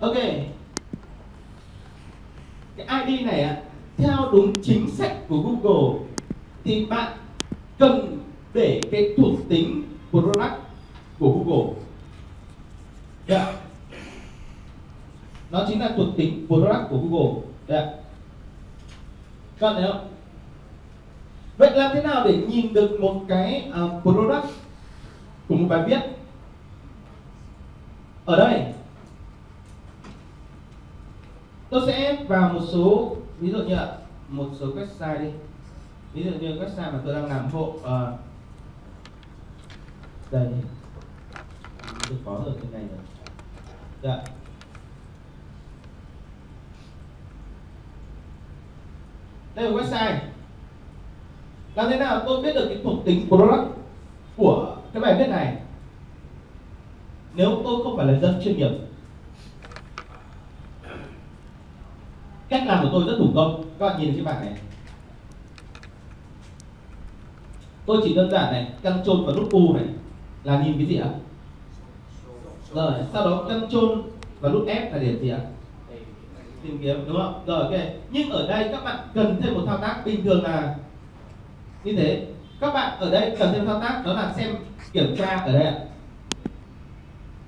Ok. Cái i đê này ạ, theo đúng chính sách của Google thì bạn cần để cái thuộc tính product của Google. Yeah. Nó chính là thuộc tính product của Google. Yeah. Các bạn thấy không? Vậy làm thế nào để nhìn được một cái uh, product của một bài viết? Ở đây tôi sẽ vào một số, ví dụ như là một số website đi. Ví dụ như website mà tôi đang làm hộ uh, đây. Tôi có rồi cái này rồi. Dạ. Đây là website. Làm thế nào tôi biết được cái thuộc tính product của cái bài viết này nếu tôi không phải là dân chuyên nghiệp? Cách làm của tôi rất thủ công. Các bạn nhìn trên bảng này, tôi chỉ đơn giản này, Ctrl và nút U này là nhìn cái gì ạ? Rồi sau đó Ctrl và nút F là để gì ạ? Tìm kiếm, đúng không? Rồi ok. Nhưng ở đây các bạn cần thêm một thao tác, bình thường là như thế. Các bạn ở đây cần thêm thao tác, đó là xem kiểm tra ở đây ạ.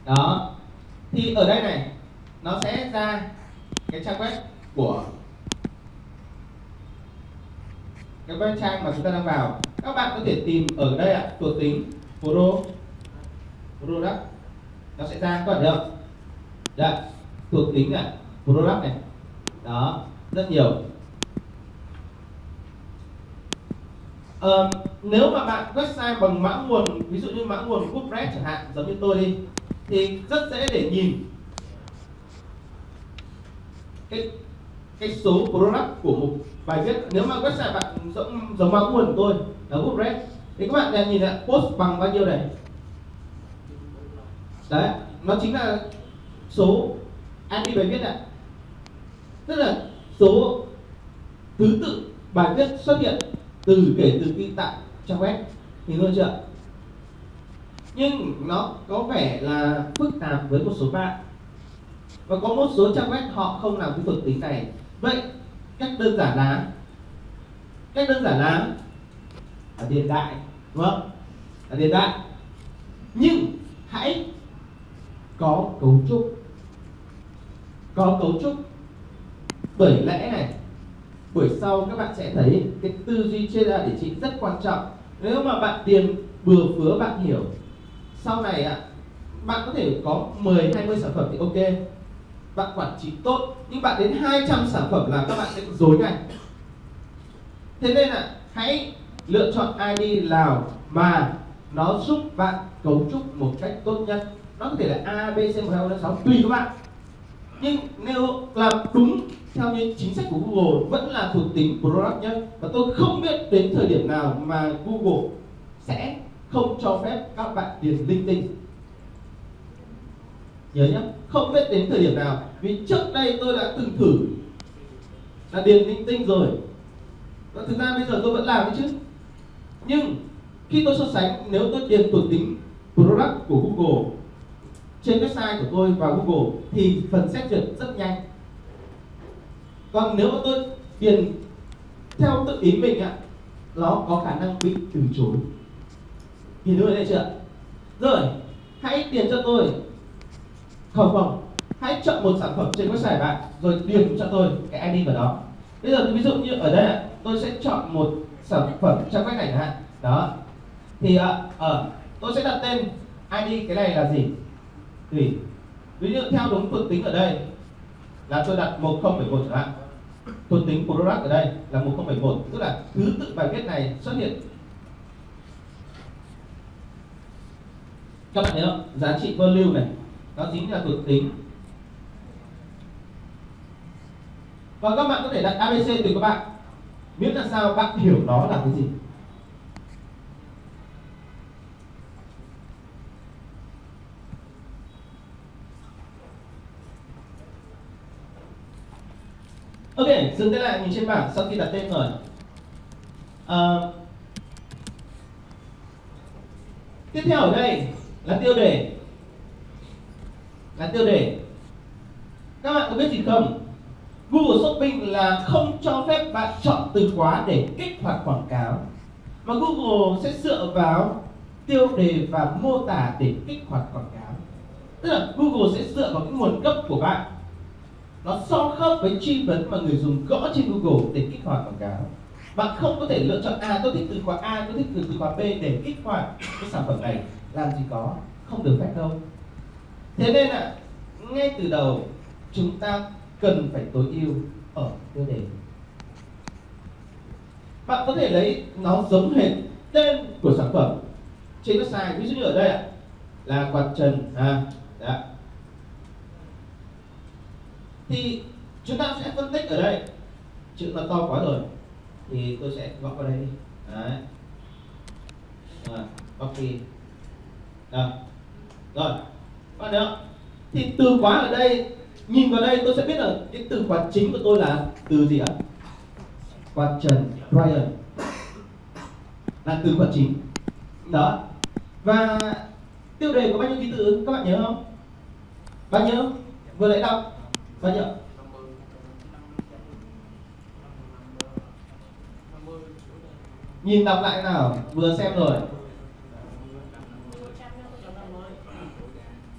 Đó. Thì ở đây này, nó sẽ ra cái trang web của cái web trang mà chúng ta đang vào. Các bạn có thể tìm ở đây ạ, thuộc tính Product. Nó sẽ ra, các bạn thấy không? Đấy, thuộc tính này, Product này. Đó, rất nhiều. Uh, nếu mà bạn website bằng mã nguồn, ví dụ như mã nguồn WordPress chẳng hạn, giống như tôi đi, thì rất dễ để nhìn cái cái số product của một bài viết. Nếu mà website bạn giống giống mã nguồn của tôi là WordPress thì các bạn nhìn là post bằng bao nhiêu này. Đấy, nó chính là số i đê bài viết này, tức là số thứ tự bài viết xuất hiện từ kể từ khi tạo trang web, thì luôn chưa? Nhưng nó có vẻ là phức tạp với một số bạn, và có một số trang web họ không làm cái thuộc tính này. Vậy cách đơn giản là cách đơn giản là ở hiện đại, đúng không? Ở hiện đại, nhưng hãy có cấu trúc, có cấu trúc. Bởi lẽ này, buổi sau các bạn sẽ thấy cái tư duy trên là địa chỉ rất quan trọng. Nếu mà bạn điền bừa phứa, bạn hiểu sau này ạ, bạn có thể có mười, hai mươi sản phẩm thì ok, bạn quản trị tốt, nhưng bạn đến hai trăm sản phẩm là các bạn sẽ rối ngay. Thế nên là hãy lựa chọn i đê nào mà nó giúp bạn cấu trúc một cách tốt nhất. Nó có thể là A, B, C, một, hai, ba, năm, sáu, tùy các bạn. Nhưng nếu làm đúng theo như chính sách của Google vẫn là thuộc tính product nhé. Và tôi không biết đến thời điểm nào mà Google sẽ không cho phép các bạn điền linh tinh. Nhớ nhé, không biết đến thời điểm nào. Vì trước đây tôi đã từng thử là điền linh tinh rồi. Và thực ra bây giờ tôi vẫn làm đấy chứ. Nhưng khi tôi so sánh, nếu tôi điền thuộc tính product của Google trên website của tôi vào Google thì phần xét duyệt rất nhanh. Còn nếu mà tôi điền theo tự ý mình ạ, nó có khả năng bị từ chối. Nhìn thấy đây chưa? Rồi, hãy điền cho tôi. Không không, hãy chọn một sản phẩm trên website bạn rồi điền cho tôi cái i đê vào đó. Bây giờ ví dụ như ở đây ạ, tôi sẽ chọn một sản phẩm trang web này chẳng hạn. Đó. Thì à, à, tôi sẽ đặt tên i đê cái này là gì? Tùy Ví dụ theo đúng thuộc tính ở đây là tôi đặt một không phẩy một chẳng hạn. Thuộc tính product ở đây là một không phẩy một, tức là thứ tự bài viết này xuất hiện. Các bạn thấy không? Giá trị value này nó chính là thuộc tính. Và các bạn có thể đặt a bê xê tùy các bạn, miễn là sao bạn hiểu nó là cái gì. Ok, dừng cái lại mình trên bảng sau khi đặt tên rồi. À, tiếp theo ở đây là tiêu đề. Là tiêu đề. Các bạn có biết gì không? Google Shopping là không cho phép bạn chọn từ khóa để kích hoạt quảng cáo, mà Google sẽ dựa vào tiêu đề và mô tả để kích hoạt quảng cáo. Tức là Google sẽ dựa vào cái nguồn gốc của bạn, nó so khớp với truy vấn mà người dùng gõ trên Google để kích hoạt quảng cáo. Bạn không có thể lựa chọn à tôi thích từ khóa A, tôi thích từ khóa B để kích hoạt cái sản phẩm này. Làm gì có, không được phép đâu. Thế nên ạ, à, ngay từ đầu chúng ta cần phải tối ưu ở tiêu đề. Bạn có thể lấy nó giống hệt tên của sản phẩm trên website, ví dụ như ở đây ạ, à, là quạt trần à, đã. Thì chúng ta sẽ phân tích ở đây, chữ nó to quá rồi thì tôi sẽ gõ vào đây đi. Đấy. À, copy. Đó. Rồi, bạn thấy không? Thì từ khóa ở đây, nhìn vào đây tôi sẽ biết là cái từ khóa chính của tôi là từ gì ạ? Quạt trần Ryan là từ khóa chính. Đó. Và tiêu đề có bao nhiêu ký tự các bạn nhớ không? Bao nhiêu? Vừa nãy đọc bao nhiêu? Nhìn đọc lại nào, vừa xem rồi.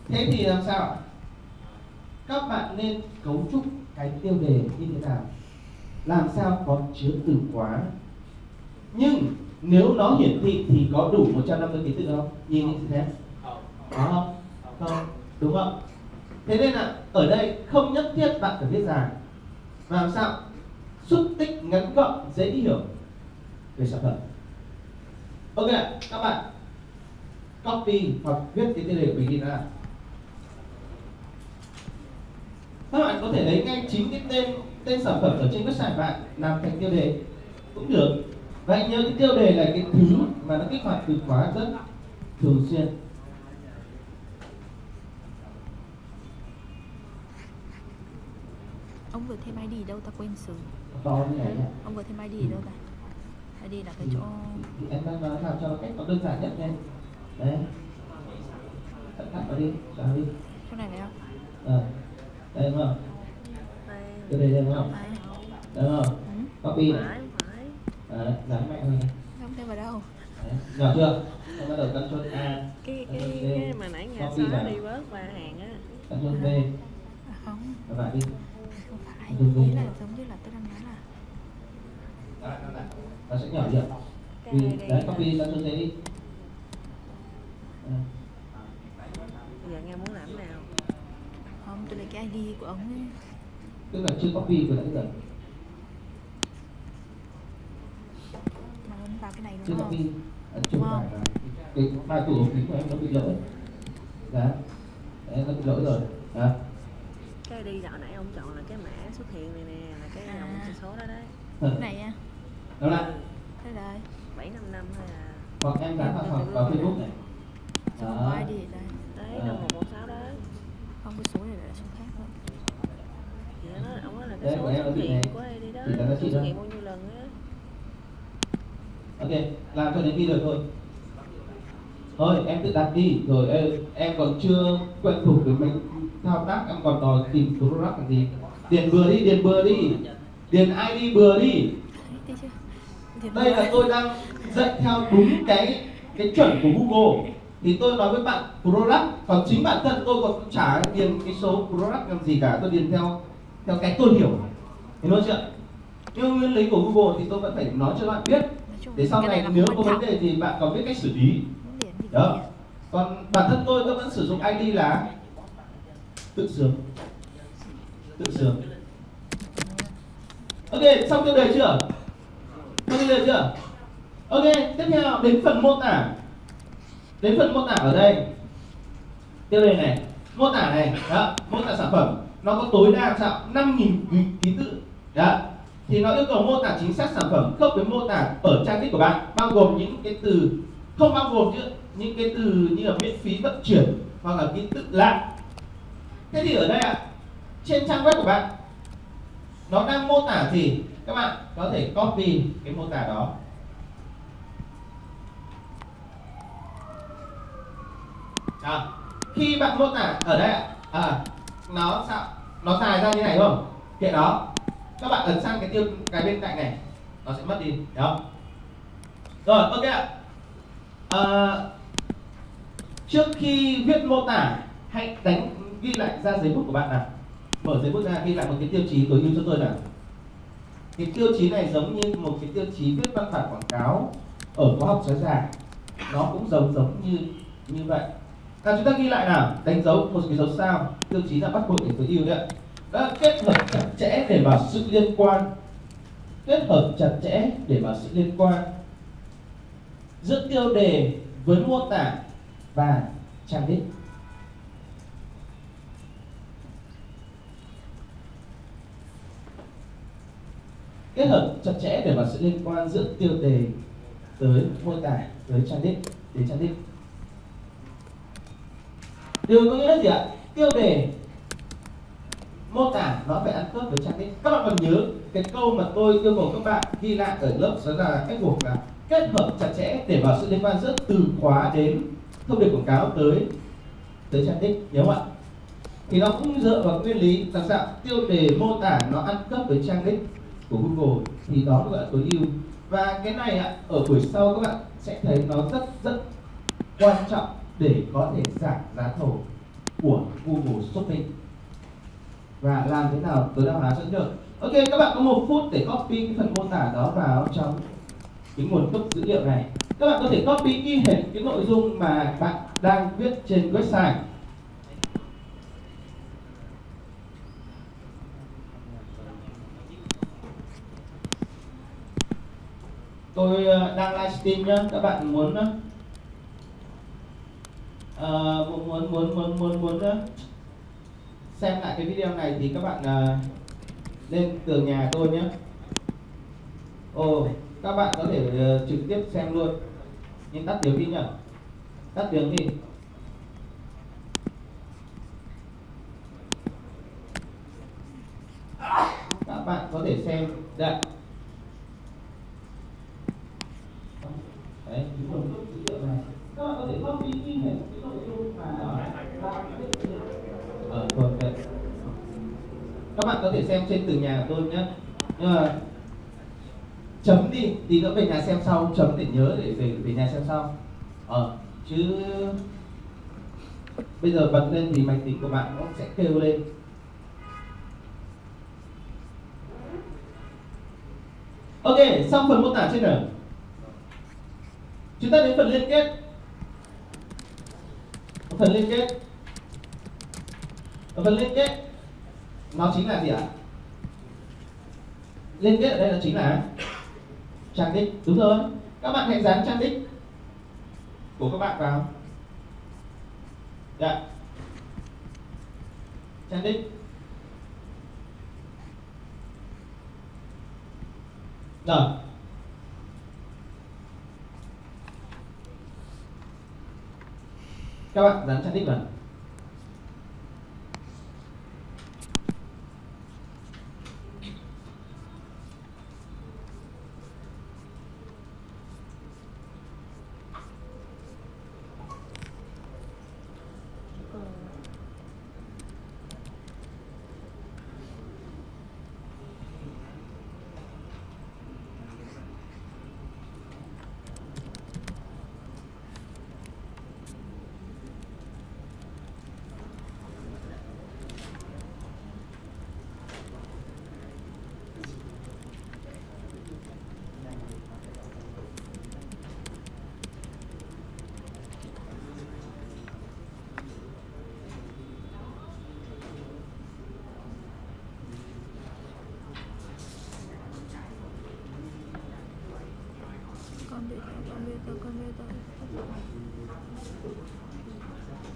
Thế thì làm sao ạ? Các bạn nên cấu trúc cái tiêu đề như thế nào, làm sao có chứa từ khóa. Nhưng nếu nó hiển thị thì có đủ một trăm năm mươi ký tự không? Nhìn như thế có không? Không, đúng không? Thế nên là ở đây không nhất thiết bạn phải viết dài. Và làm sao? Xúc tích ngắn gọn, dễ đi hiểu về sản phẩm. Ok, các bạn copy hoặc viết cái tiêu đề của mình đi nào. Các bạn có thể lấy ngay chính cái tên tên sản phẩm ở trên website bạn làm thành tiêu đề cũng được. Và hãy nhớ cái tiêu đề là cái thứ mà nó kích hoạt từ khóa rất thường xuyên. Ông vừa thêm i đê đâu ta quên sớm. Ông vừa thêm i đê đâu ta? i đê là cái chỗ... Em đang làm cho cách nó đơn giản nhất nha. Đấy. Tắt tắt vào đi, vào đi. Chỗ này phải không? Ờ. Đây đúng không? Đây. Đây đúng không? Đúng không? Copy. Đấy, dán mạnh hơn. Không thêm vào đâu. Nhỏ chưa? Không bắt đầu cắn chốt A. Cái cái mà nãy nhà xóa đi bớt ba hàng á. Cắn chốt B. Không. Các bạn đi. Không phải, ý là giống như là tôi đang nói là nó sẽ nhỏ được. Đấy, copy ra cho thế đi. Giờ nghe muốn làm nào? Không, tôi lấy cái i đê của ông ấy. Tức là chưa copy vừa nãy giờ. Mà ông vào cái này đúng chưa không? Chưa copy, à, chưa phải là cái bài tủ ống kính của em nó bị lỗi. Đấy, em nó bị lỗi rồi. Đó. Cái i đê dạo nãy ông chọn là cái mã xuất hiện này nè, là cái dòng à. Số đó đấy. Cái này à? Đâu đây? Đây rồi. bảy năm năm hay là... Hoặc em đã vào hoặc vào Facebook này. Đó. Đấy, đấy à. năm một một sáu đấy. Không, cái số này là số khác thôi. Dạ đó, ông nói là cái đấy, số xuất hiện của i đê đó. Thì nó xuất hiện bao nhiêu lần á. Ok, làm cho đến khi được thôi. Thôi, em tự đặt đi. Rồi em, em còn chưa quen thuộc với mình thao tác, em còn đòi tìm product làm gì? Điền bừa đi, điền bừa đi, điền i đê bừa đi. Đây là tôi đang dạy theo đúng cái cái chuẩn của Google. Thì tôi nói với bạn product, còn chính bản thân tôi còn chả điền cái số product làm gì cả, tôi điền theo theo cái tôi hiểu. Hiểu không chưa? Nhưng nguyên lý của Google thì tôi vẫn phải nói cho bạn biết. Để sau này nếu có vấn đề thì bạn có biết cách xử lý. Đó. Còn bản thân tôi tôi vẫn sử dụng i đê là Tự sướng. Tự sướng. Ok, xong tiêu đề chưa? Xong tiêu đề chưa? Ok, tiếp theo đến phần mô tả. Đến phần mô tả ở đây. Tiêu đề này, mô tả này, đó, mô tả sản phẩm nó có tối đa sao năm nghìn ký tự. Đó. Thì nó yêu cầu mô tả chính xác sản phẩm khớp với mô tả ở trang đích của bạn, bao gồm những cái từ không bao gồm chứ những cái từ như là miễn phí vận chuyển hoặc là ký tự lạ. Thế thì ở đây ạ, à, trên trang web của bạn nó đang mô tả gì, các bạn có thể copy cái mô tả đó. À, khi bạn mô tả ở đây ạ, à, à, nó sao nó dài ra như này không? Kệ đó. Các bạn ấn sang cái tiêu cái bên cạnh này, nó sẽ mất đi, được không? Rồi, ok ạ. À, trước khi viết mô tả, hãy đánh ghi lại ra giấy bút của bạn nào. Mở giấy bút ra, ghi lại một cái tiêu chí tối ưu cho tôi nào. Cái tiêu chí này giống như một cái tiêu chí viết văn bản quảng cáo ở khóa học xóa giả, nó cũng giống giống như như vậy. Nào, chúng ta ghi lại nào, đánh dấu một cái dấu sao, tiêu chí là bắt buộc để tối ưu đấy ạ. Đã kết hợp chặt chẽ để vào sự liên quan, kết hợp chặt chẽ để vào sự liên quan giữa tiêu đề với mô tả và trang đích. Kết hợp chặt chẽ để vào sự liên quan giữa tiêu đề tới mô tả tới trang đích đến trang đích. Điều có nghĩa là gì ạ? Tiêu đề mô tả nó phải ăn khớp với trang đích. Các bạn còn nhớ cái câu mà tôi yêu cầu các bạn ghi lại ở lớp đó là cách buộc là kết hợp chặt chẽ để vào sự liên quan giữa từ khóa đến thông điệp quảng cáo tới tới trang đích, nhớ không ạ? Thì nó cũng dựa vào nguyên lý làm sao tiêu đề mô tả nó ăn khớp với trang đích của Google thì đó gọi là tối ưu. Và cái này ạ, ở buổi sau các bạn sẽ thấy nó rất rất quan trọng để có thể giảm giá thầu của Google Shopping và làm thế nào tối đa hóa dẫn được. Ok, các bạn có một phút để copy cái phần mô tả đó vào trong cái nguồn cấp dữ liệu này. Các bạn có thể copy ghi hết cái nội dung mà bạn đang viết trên website. Tôi đang livestream nhá, các bạn muốn uh, muốn muốn muốn muốn muốn, muốn uh, xem lại cái video này thì các bạn uh, lên tường nhà tôi nhé. Ồ, oh, các bạn có thể uh, trực tiếp xem luôn. Nhưng tắt tiếng đi nhỉ? Tắt tiếng đi. Các bạn có thể xem đây. Đấy, này. Các bạn có thể copy cái nội dung mà Ờ, thôi, okay. Các bạn có thể xem trên từ nhà của tôi nhé. Nhưng mà chấm đi, tí nữa về nhà xem sau, chấm để nhớ để về về nhà xem sau. Ờ, chứ bây giờ bật lên thì máy tính của bạn nó sẽ kêu lên. Ok, xong phần mô tả trên rồi. Chúng ta đến phần liên kết. Phần liên kết. Phần liên kết nó chính là gì ạ? Liên kết ở đây nó chính là trang đích, đúng rồi. Các bạn hãy dán trang đích của các bạn vào. Dạ. Trang đích. Rồi. Các bạn dán trang đích vào.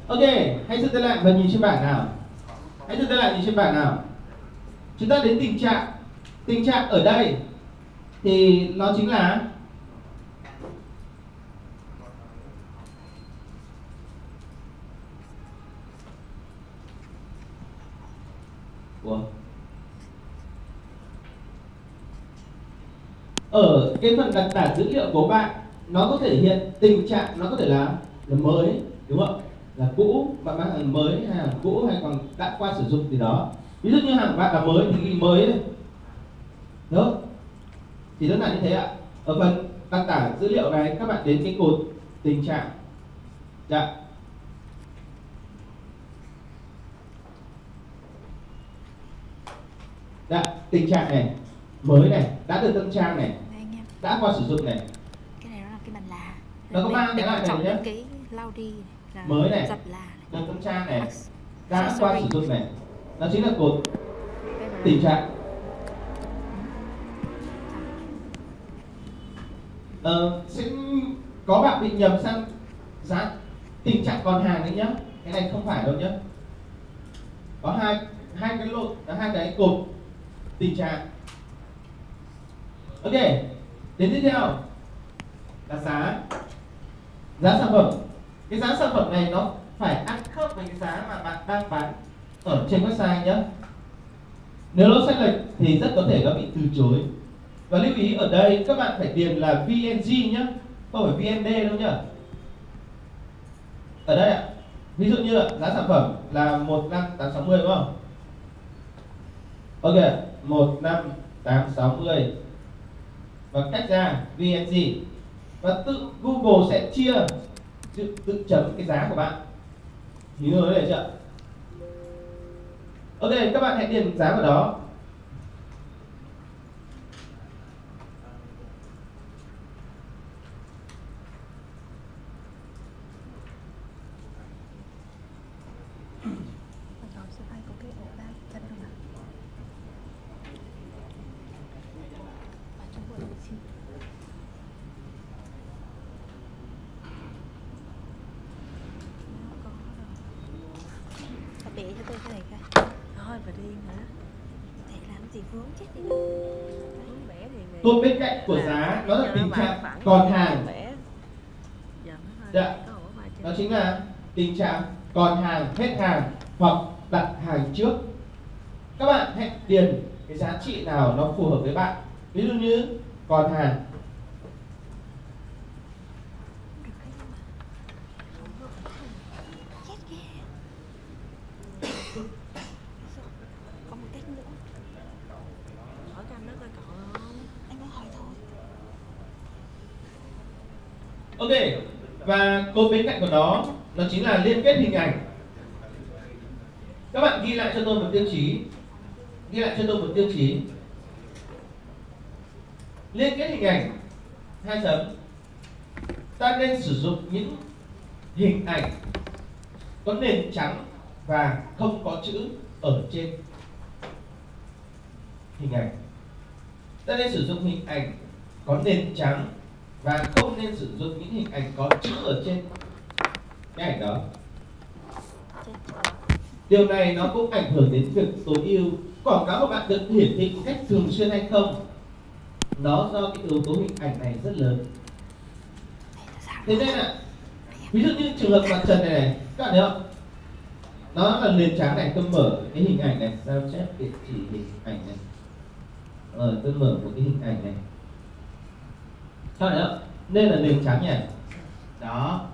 Ok, hãy dừng tay lại và nhìn trên bảng nào. Hãy dừng tay lại nhìn trên bảng nào. Chúng ta đến tình trạng. Tình trạng ở đây thì nó chính là Ủa? Ở cái phần đặc tả dữ liệu của bạn, nó có thể hiện tình trạng, nó có thể là, là mới, đúng không? Là cũ, bạn bán hàng mới hay hàng cũ hay còn đã qua sử dụng thì đó. Ví dụ như hàng bạn là mới thì ghi mới đây. Đúng không? Thì đơn giản như thế ạ. Ở phần đặc tả dữ liệu này các bạn đến cái cột tình trạng. Dạ. Dạ, tình trạng này, mới này, đã được tân trang này, đã qua sử dụng này. Cái này nó là cái bàn là. Nó có mang cái lại này nhé. Cái lau đi này, mới này, được tân trang này, đã qua sử dụng này. Nó chính là cột tình trạng. Ờ, sẽ có bạn bị nhầm sang giá tình trạng còn hàng đấy nhá. Cái này không phải đâu nhá. Có hai hai cái lỗ, hai cái cột tình trạng. Ok, đến tiếp theo là giá giá sản phẩm. Cái giá sản phẩm này nó phải ăn khớp với cái giá mà bạn đang bán ở trên website nhé. Nếu nó sai lệch thì rất có thể nó bị từ chối. Và lưu ý ở đây các bạn phải điền là vê en giê nhé, không phải vê en đê đâu nhá. Ở đây ạ, ví dụ như là giá sản phẩm là một năm tám sáu mươi đúng không? Ok, một năm tám sáu mươi. Và cách ra vê en giê. Và tự Google sẽ chia tự, tự chấm cái giá của bạn. Hiểu rồi đấy chưa? Ok, các bạn hãy điền giá vào đó. Cột bên cạnh của giá nó là tình trạng còn hàng. Dạ. Đó chính là tình trạng còn hàng, hết hàng hoặc đặt hàng trước. Các bạn hãy điền cái giá trị nào nó phù hợp với bạn. Ví dụ như còn hàng. Ok, và cột bên cạnh của nó, nó chính là liên kết hình ảnh. Các bạn ghi lại cho tôi một tiêu chí. Ghi lại cho tôi một tiêu chí. Liên kết hình ảnh, hai chấm. Ta nên sử dụng những hình ảnh có nền trắng và không có chữ ở trên hình ảnh. Ta nên sử dụng hình ảnh có nền trắng và không nên sử dụng những hình ảnh có chữ ở trên cái ảnh đó. Điều này nó cũng ảnh hưởng đến việc tối ưu quảng cáo của bạn được hiển thị một cách thường xuyên hay không. Nó do cái yếu tố hình ảnh này rất lớn. Thế nên ạ, ví dụ như trường hợp mặt trần này này, các bạn thấy không? Nó là nền trắng này, tôi mở cái hình ảnh này, sao chép địa chỉ hình ảnh này. Ờ, tôi mở một cái hình ảnh này. Sao đấy ạ? Nên là nền trắng nhỉ? Đó.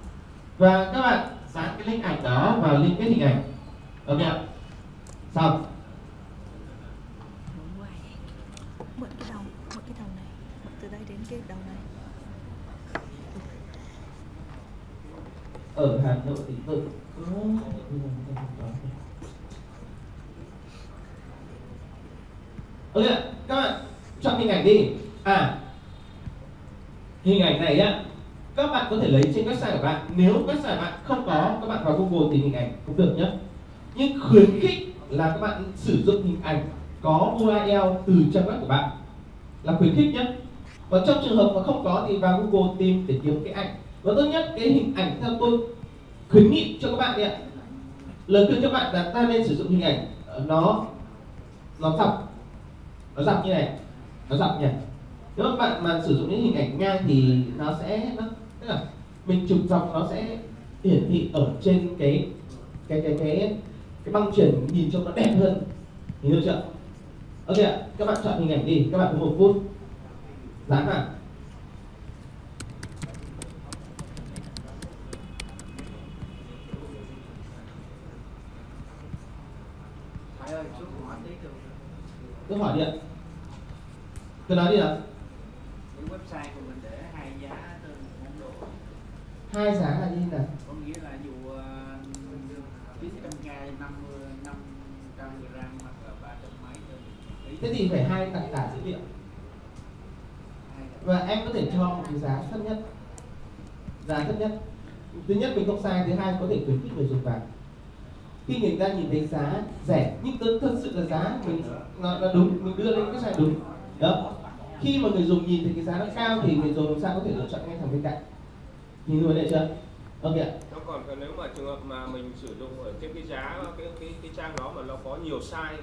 Và các bạn dán cái link ảnh đó vào liên kết hình ảnh. Ok ạ? Xong. Mượn cái đầu, mượn cái đầu này. Mượn từ đây đến cái đầu này. Ở Hà Nội thì tự ok ạ? Các bạn chọn hình ảnh đi. À, hình ảnh này á, các bạn có thể lấy trên website của bạn. Nếu website của bạn không có, các bạn vào Google tìm hình ảnh cũng được nhé. Nhưng khuyến khích là các bạn sử dụng hình ảnh có u a lờ từ trang web của bạn. Là khuyến khích nhé. Còn trong trường hợp mà không có thì vào Google tìm để kiếm cái ảnh. Và tốt nhất cái hình ảnh theo tôi khuyến nghị cho các bạn ạ, lời khuyên cho các bạn là ta nên sử dụng hình ảnh nó nó dọc, nó dọc như này, nó dọc nhỉ. Nếu các bạn mà sử dụng những hình ảnh ngang thì nó sẽ nó, tức là mình chụp dọc nó sẽ hiển thị ở trên cái cái cái cái cái băng chuyền, nhìn trông nó đẹp hơn, nhìn được chưa? Ok ạ, các bạn chọn hình ảnh đi, các bạn có một phút dán vào. Tôi hỏi đi ạ. Tôi nói đi ạ. Cái website của mình để hai giá từ một món đồ. Hai giá là như thế nào? Có nghĩa là dù chín trăm nghìn, năm trăm gram hoặc là ba trăm mấy. Thế thì phải hai đặc tả dữ liệu. Và em có thể cho một cái giá thấp nhất. Giá thấp nhất. Thứ nhất mình không sai, thứ hai có thể khuyến khích người dùng vàng. Khi người ta nhìn thấy giá rẻ nhưng thực thật sự là giá mình nó, nó đúng, mình đưa lên cái sàn đúng đó. Khi mà người dùng nhìn thấy cái giá nó cao thì người dùng làm sao có thể lựa chọn ngay thẳng bên cạnh, nhìn thấy vấn đề chưa? Ok ạ. Còn nếu mà trường hợp mà mình sử dụng ở trên cái giá cái cái, cái trang đó mà nó có nhiều size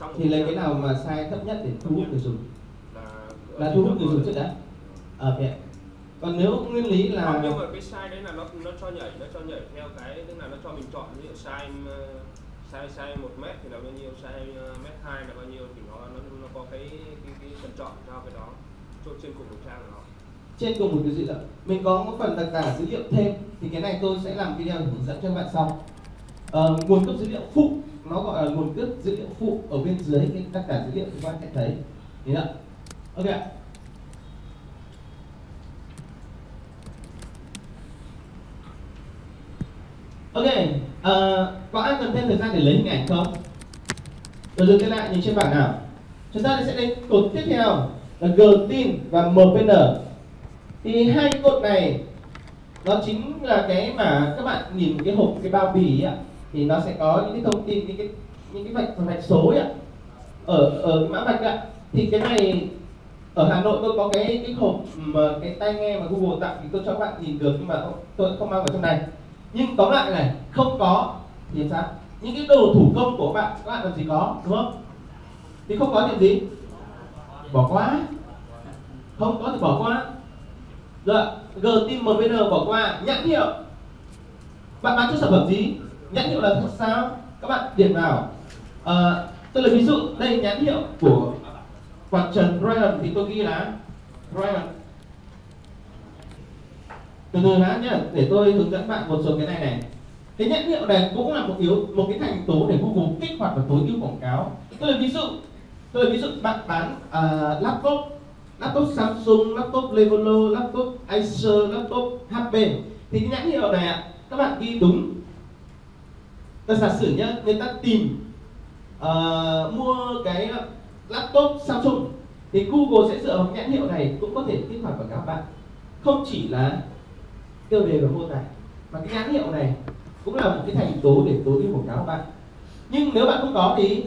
trong thì lấy cái nào mà size thấp nhất để thu hút người dùng là, là thu hút người dùng trước đã. Ok. Còn nếu nguyên lý là à, nhưng mà cái size đấy là nó nó cho nhảy nó cho nhảy theo cái, tức là nó cho mình chọn ví dụ size size size một mét thì là bao nhiêu, size mét hai là bao nhiêu, thì nó nó nó có cái cái, cái phần chọn cho cái đó trên cùng một trang của nó, trên cùng một cái dữ liệu. Mình có một phần đặc tả dữ liệu thêm thì cái này tôi sẽ làm video hướng dẫn cho các bạn sau. Ờ, nguồn cấp dữ liệu phụ, nó gọi là nguồn cấp dữ liệu phụ ở bên dưới cái đặc tả dữ liệu thì các bạn sẽ thấy đấy ạ. Ok ạ. Ok, à, có ai cần thêm thời gian để lấy hình ảnh không? Rồi dừng lại nhìn trên bảng nào. Chúng ta sẽ đến cột tiếp theo là giê tin và em pê en. Thì hai cái cột này nó chính là cái mà các bạn nhìn cái hộp, cái bao bì ạ, thì nó sẽ có những cái thông tin, những cái những cái vạch vạch số ạ, ở ở mã vạch ạ. Thì cái này ở Hà Nội tôi có cái cái hộp mà cái tai nghe mà Google tặng thì tôi cho các bạn nhìn được, nhưng mà tôi không mang vào trong này. Nhưng tóm lại này, không có thì sao? Những cái đồ thủ công của các bạn, các bạn làm gì có, đúng không? Thì không có thì gì? Bỏ qua. Không có thì bỏ qua. Rồi, giê tê em em en bỏ qua. Nhãn hiệu, bạn bán cho sản phẩm gì? Nhãn hiệu là sao? Các bạn điền vào. à, Tôi lấy ví dụ, đây nhãn hiệu của quạt trần Royal thì tôi ghi là Royal. Từ từ đã nhé, để tôi hướng dẫn bạn một số cái này này. Cái nhãn hiệu này cũng là một yếu, một cái thành tố để Google kích hoạt và tối ưu quảng cáo. Tôi lấy ví dụ, tôi lấy ví dụ bạn bán uh, laptop, laptop Samsung, laptop Lenovo, laptop Acer, laptop hát pê. Thì cái nhãn hiệu này các bạn ghi đúng. Ta giả sử nhá, người ta tìm uh, mua cái laptop Samsung thì Google sẽ dựa vào nhãn hiệu này cũng có thể kích hoạt quảng cáo bạn. Không chỉ là tiêu đề và mô tả, mà cái nhãn hiệu này cũng là một cái thành tố để tối ưu quảng cáo của bạn. Nhưng nếu bạn không có thì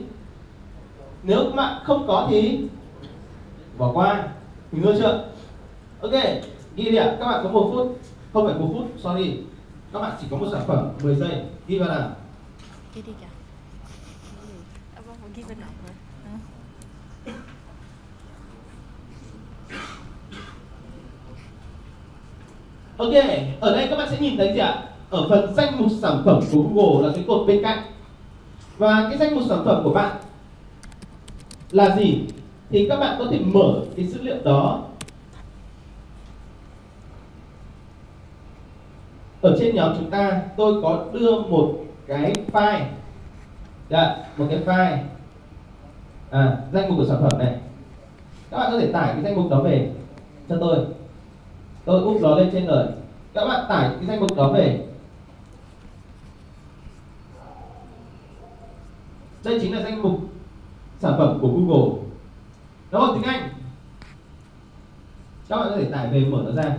nếu các bạn không có thì bỏ qua, mình hiểu chưa? Ok, ghi đi ạ. Các bạn có một phút, không phải một phút, sorry. Các bạn chỉ có một sản phẩm mười giây, ghi vào nào. Ghi đi cả. Ghi vào nào. Ok, ở đây các bạn sẽ nhìn thấy gì ạ? Ở phần danh mục sản phẩm của Google là cái cột bên cạnh. Và cái danh mục sản phẩm của bạn là gì? Thì các bạn có thể mở cái dữ liệu đó ở trên nhóm chúng ta. Tôi có đưa một cái file, đã, một cái file à, danh mục của sản phẩm này. Các bạn có thể tải cái danh mục đó về cho tôi. Tôi úp nó lên trên rồi. Các bạn tải cái danh mục đó về. Đây chính là danh mục sản phẩm của Google. Nó bằng tiếng Anh. Các bạn có thể tải về mở nó ra.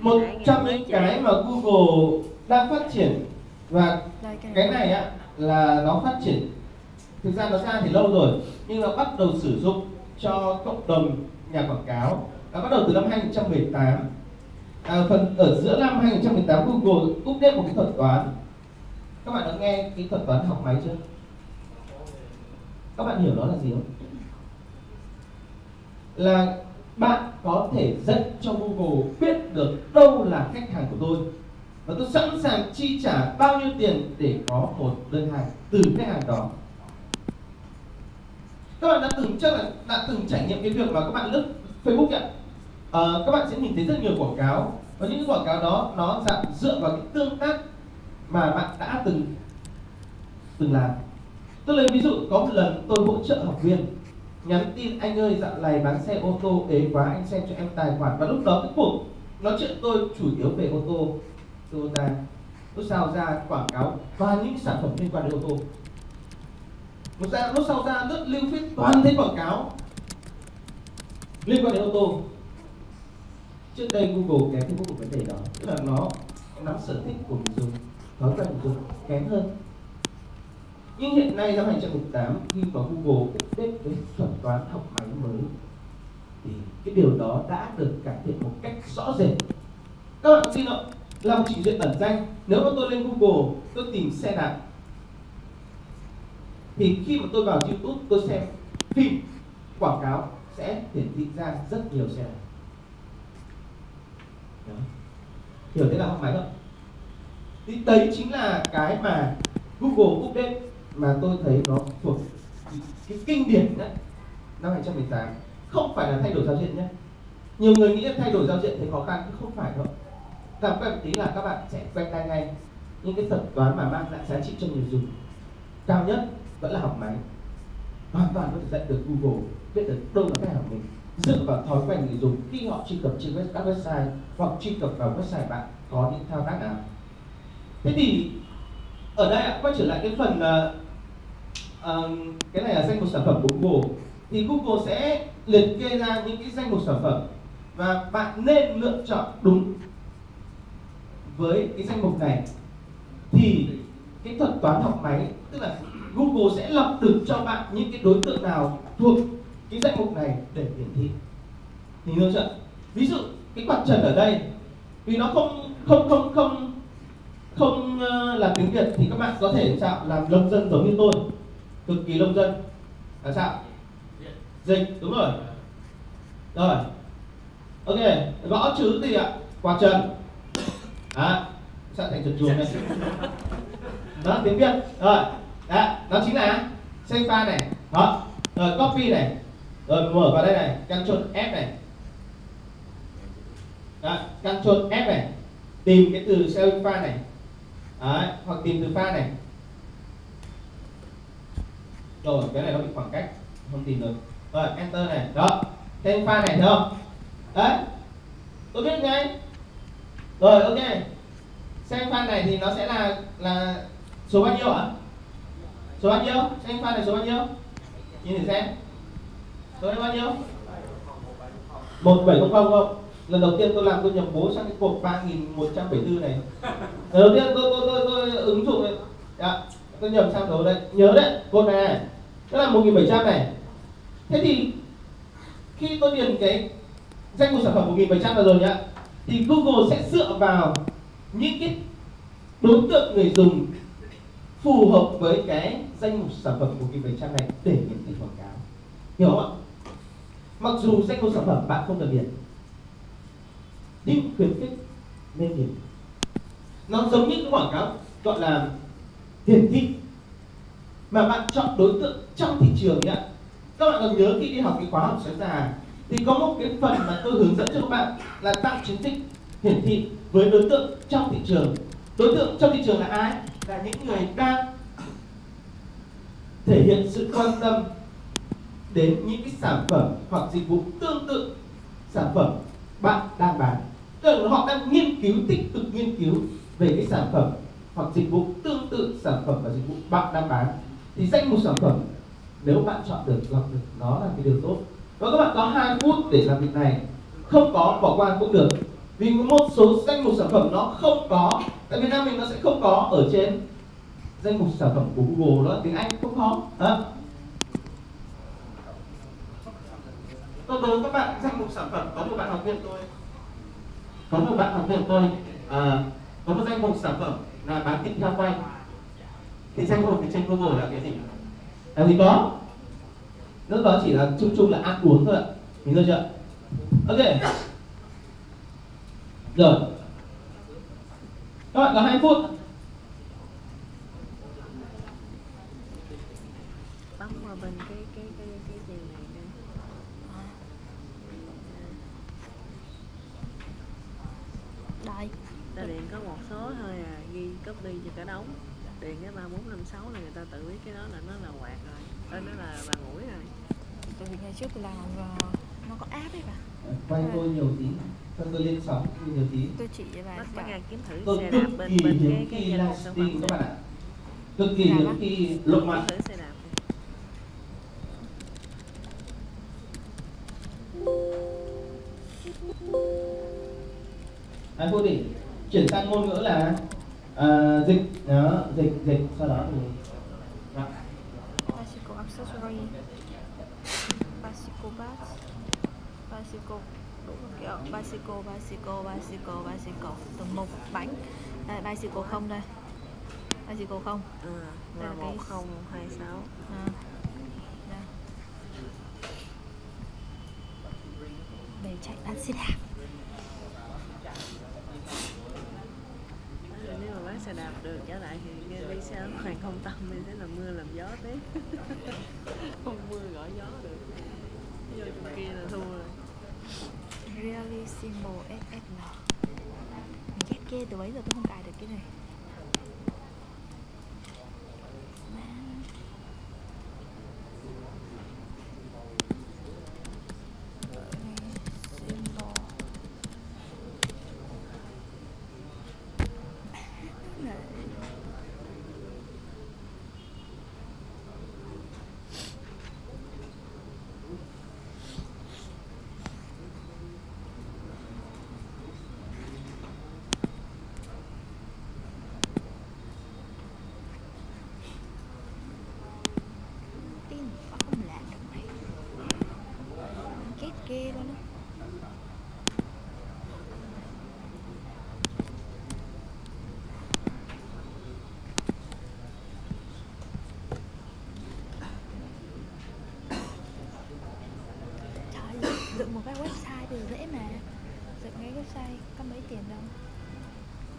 Một trong những cái mà Google đang phát triển, và cái này á, là nó phát triển, thực ra nó ra thì lâu rồi, nhưng nó bắt đầu sử dụng cho cộng đồng nhà quảng cáo à, bắt đầu từ năm hai nghìn không trăm mười tám. À, phần ở giữa năm hai nghìn không trăm mười tám Google update một cái thuật toán. Các bạn đã nghe cái thuật toán học máy chưa? Các bạn hiểu nó là gì không? Là bạn có thể dẫn cho Google biết được đâu là khách hàng của tôi và tôi sẵn sàng chi trả bao nhiêu tiền để có một đơn hàng từ khách hàng đó. Các bạn đã từng chắc là đã từng trải nghiệm cái việc mà các bạn lướt Facebook ạ. À, các bạn sẽ nhìn thấy rất nhiều quảng cáo và những quảng cáo đó nó dạng dựa vào cái tương tác mà bạn đã từng từng làm. Tôi lấy ví dụ, có một lần tôi hỗ trợ học viên nhắn tin: anh ơi, dạo này bán xe ô tô ế quá, anh xem cho em tài khoản. Và lúc đó cái cuộc nói chuyện tôi chủ yếu về ô tô, Toyota. Lúc sau ra quảng cáo và những sản phẩm liên quan đến ô tô. Một ra lúc sau ra rất lưu phết toàn thấy quảng cáo liên quan đến ô tô. Trước đây Google kém Facebook của vấn đề đó, tức là nó nắm sở thích của người dùng, thói quen người dùng kém hơn. Nhưng hiện nay năm hai nghìn không trăm mười tám khi mà Google update với thuật toán học máy mới thì cái điều đó đã được cải thiện một cách rõ rệt. Các bạn xin ạ, là một trình duyệt ẩn danh, nếu mà tôi lên Google tôi tìm xe đạp thì khi mà tôi vào YouTube tôi xem phim quảng cáo sẽ hiển thị ra rất nhiều xe đạp. Đó. Hiểu thế là học máy không? Thì đấy chính là cái mà Google update mà tôi thấy nó thuộc cái kinh điển nhất năm hai nghìn không trăm mười tám. Không phải là thay đổi giao diện nhé. Nhiều người nghĩ là thay đổi giao diện thì khó khăn, nhưng không phải đâu. Làm quen tí là các bạn sẽ quen tay ngay. Nhưng cái thuật toán mà mang lại giá trị cho người dùng cao nhất vẫn là học máy. Hoàn toàn có thể dạy được Google biết được đâu là khách hàng mình, dựa vào thói quen người dùng khi họ truy cập trên các website hoặc truy cập vào website bạn có những thao tác nào. Thế thì ở đây ạ, quay trở lại cái phần uh, uh, cái này là danh mục sản phẩm của Google. Thì Google sẽ liệt kê ra những cái danh mục sản phẩm và bạn nên lựa chọn đúng với cái danh mục này thì cái thuật toán học máy, tức là Google sẽ lọc được cho bạn những cái đối tượng nào thuộc cái danh mục này để hiển thị. Thì hiểu chưa? Ví dụ cái quạt trần ở đây, vì nó không không không không không làm tiếng Việt thì các bạn có thể làm sao làm lông dân giống như tôi, cực kỳ lông dân, là sao dịch đúng rồi rồi ok, gõ chữ gì ạ? Quạt trần à, sao thành trần chuồng này đó, tiếng Việt rồi đó, nó chính là save file này đó, rồi copy này, rồi mở vào đây này, Ctrl F này đó, Ctrl F này, tìm cái từ save file này. Đấy, hoặc tìm từ file này. Rồi, cái này nó bị khoảng cách, không tìm được. Rồi, enter này, đó. Tên file này, thấy không? Đấy, tôi biết ngay. Rồi, ok. Xem file này thì nó sẽ là là số bao nhiêu ạ? Số bao nhiêu? Xem file này số bao nhiêu? Nhìn thử xem. Số này bao nhiêu? một bảy không không không? Lần đầu tiên tôi làm tôi nhập bố sang cái cột ba nghìn một trăm bảy mươi tư này. Lần đầu tiên tôi, tôi, tôi, tôi, tôi ứng dụng này. Đã, tôi nhập sang số đây. Nhớ đấy, cột này này. Đó là một nghìn bảy trăm này. Thế thì khi tôi điền cái danh mục sản phẩm một nghìn bảy trăm là rồi nhá, thì Google sẽ dựa vào những cái đối tượng người dùng phù hợp với cái danh mục sản phẩm một nghìn bảy trăm này để hiển thị quảng cáo. Hiểu không ạ? Mặc dù danh mục sản phẩm bạn không cần điền, nhưng khuyến khích nên hiển. Nó giống như cái quảng cáo gọi là hiển thị mà bạn chọn đối tượng trong thị trường nhá. Các bạn còn nhớ khi đi học cái khóa học sáng già thì có một cái phần mà tôi hướng dẫn cho các bạn là tạo chiến dịch hiển thị với đối tượng trong thị trường. Đối tượng trong thị trường là ai? Là những người đang thể hiện sự quan tâm đến những cái sản phẩm hoặc dịch vụ tương tự sản phẩm bạn đang bán. Tức là họ đang nghiên cứu, tích cực nghiên cứu về cái sản phẩm hoặc dịch vụ tương tự sản phẩm và dịch vụ bạn đang bán. Thì danh mục sản phẩm nếu bạn chọn được, lọc được, nó là cái điều tốt. Và các bạn có hai phút để làm việc này, không có bỏ qua cũng được. Vì một số danh mục sản phẩm nó không có, tại Việt Nam mình nó sẽ không có ở trên danh mục sản phẩm của Google, đó là tiếng Anh, không khó. Hả? Tôi đố các bạn danh mục sản phẩm. Có một bạn học viên tôi Có một bạn học viên tôi à, có một danh mục sản phẩm là bán thịt heo quay. Thì danh mục trên Google là cái gì? Làm gì có. Lúc đó chỉ là chung chung là ăn uống thôi ạ. Mình hiểu chưa? Ok. Rồi, các bạn có hai phút. Bấm vào bên cái cái cái cái gì này nữa. Đây, ta điện có một số thôi à, ghi copy cho cả đống. Điện cái ba bốn năm sáu là người ta tự biết cái đó là nó là quạt rồi. Đó nó là bà mũi rồi. Tại vì ngày trước là nó có app ấy bà. Quay tôi nhiều tí. Thôi tôi lên sóng nhiều tí. Tôi chỉ là các bạn kiếm thử tôi xe đạp bên bên cái cái nhà hàng sản phẩm các bạn ạ. Cực kỳ những khi lộn mặt. Hai phút đi. Chuyển sang ngôn ngữ là à, dịch đó, dịch dịch sau đó thì Basico accessory, Basico bags, Basico đủ kiểu Basico Basico Basico Basico từng một bánh. Đây Basico không đây. Basico không. Ừ, đây là cái không hai sáu. À. Đây. Để chạy bán xe đạp. Nếu mà bán xe đạp được trở lại thì đi xe Hoàng Công Tâm thì thế là mưa làm gió tiếp. Không mưa gọi gió được. Vô trong kia là thua rồi. Realissimo ét ét lờ. Mình ghét kia từ bấy giờ tôi không cài được cái này. Dựng một cái website thì dễ mà. Dựng cái website có mấy tiền đâu.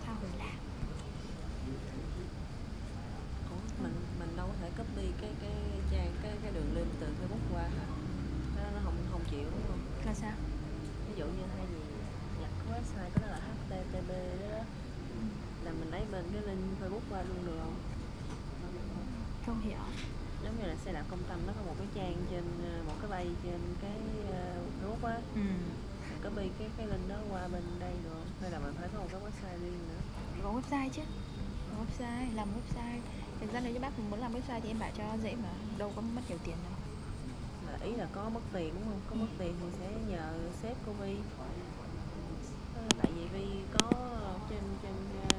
Sao mình làm? Ủa, mình mình đâu có thể copy cái cái trang cái cái đường link từ Facebook qua hả? Nó nó không không chịu đúng không? Là sao? Ví dụ như hay gì nhập cái website của nó là hát tê tê pê đó, ừ. Là mình lấy bên cái link Facebook qua luôn được không? Không hiểu. Giống như là xe đạp Công Tâm nó có một cái trang trên một cái bay trên cái Facebook á, ừ. Có bị cái cái link đó qua bên đây rồi, hay là mình phải có một cái website riêng nữa? Có website chứ, có website, làm website. Thực ra nếu như bác muốn làm website thì em bảo cho dễ mà, đâu có mất nhiều tiền đâu. Là ý là có mất tiền đúng không? Có mất tiền thì sẽ nhờ sếp cô Vi. Tại vì Vi có trên trên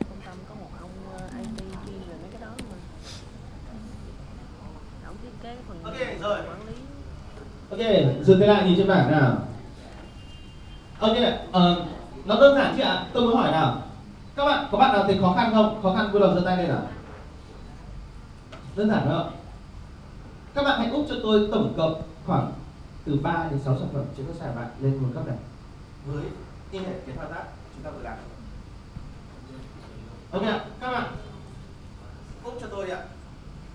Công Tâm có một ông i tê chuyên về mấy cái đó mà. Cái phần ok rồi. Ok, dừng tay lại nhìn trên bảng nào. Ok, uh, nó đơn giản chứ ạ? À? Tôi muốn hỏi nào. Các bạn, có bạn nào thấy khó khăn không? Khó khăn vui lòng giơ tay lên nào. Đơn giản không? Các bạn hãy úp cho tôi tổng cộng khoảng từ ba đến sáu sản phẩm trên website bạn lên một cấp này. Với y hệt cái thao tác chúng ta vừa làm. Ok ạ, các bạn úp cho tôi đi ạ.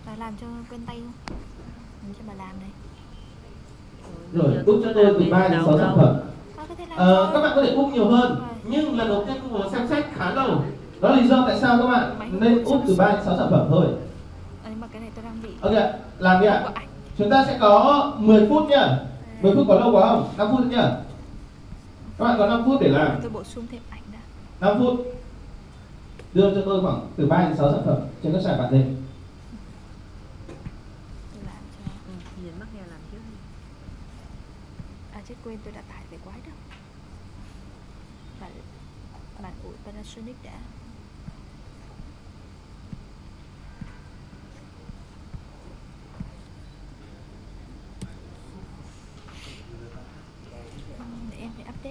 Bà làm cho quen tay không? Mình cho bà làm đây. Rồi, úp cho tôi từ ba đến sáu sản phẩm. Ờ, các bạn có thể úp nhiều hơn, nhưng lần đầu tiên Google xem xét khá lâu. Đó là lý do tại sao các bạn nên úp từ ba đến sáu sản phẩm thôi. Nhưng mà cái này tôi đang bị. Ok, làm đi ạ. Chúng ta sẽ có mười phút nha. mười phút có lâu quá không? năm phút nữa nha. Các bạn có năm phút để làm. Tôi bổ sung thêm ảnh đã. năm phút. Đưa cho tôi khoảng từ ba đến sáu sản phẩm trên các sản bạn lên. Quên tôi đã tải về quái đâu. Bạn bạn ủi Panasonic đã.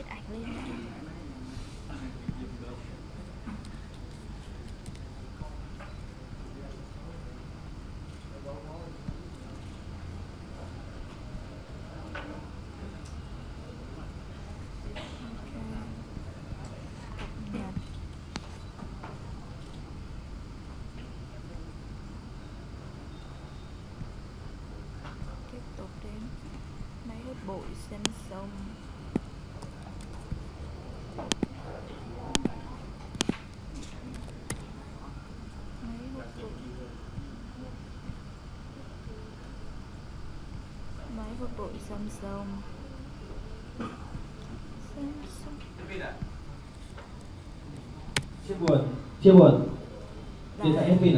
set ảnh lên. Bội xem sông mấy hộp bội xem sông xem sông chia buồn chia buồn chia tại hết pin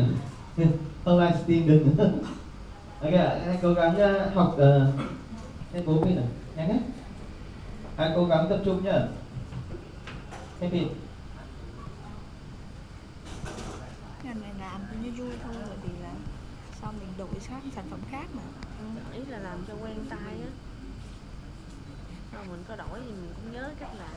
à online stream đừng đấy cả cố gắng học thêm bố pin à nhanh hết, hãy cố gắng tập trung nhá. Thêm pin. Ngành này làm cho nó vui thôi, bởi vì là sau mình đổi sang sản phẩm khác mà. Ừ, ý là làm cho quen tay á. Rồi mình có đổi thì mình cũng nhớ cách làm.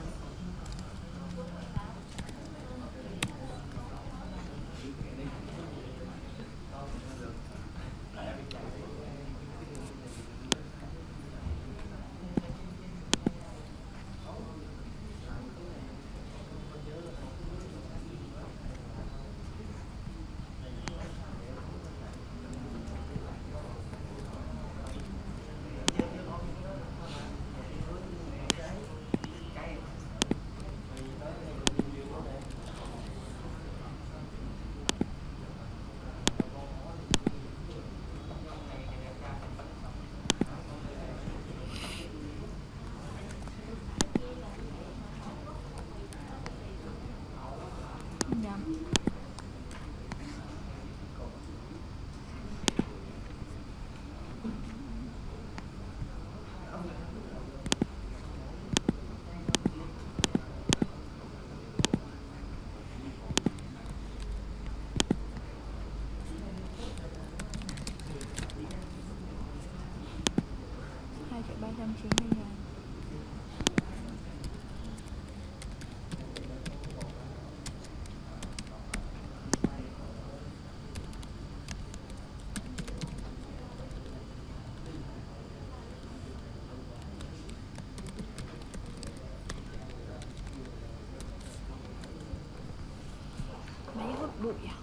Bụi à?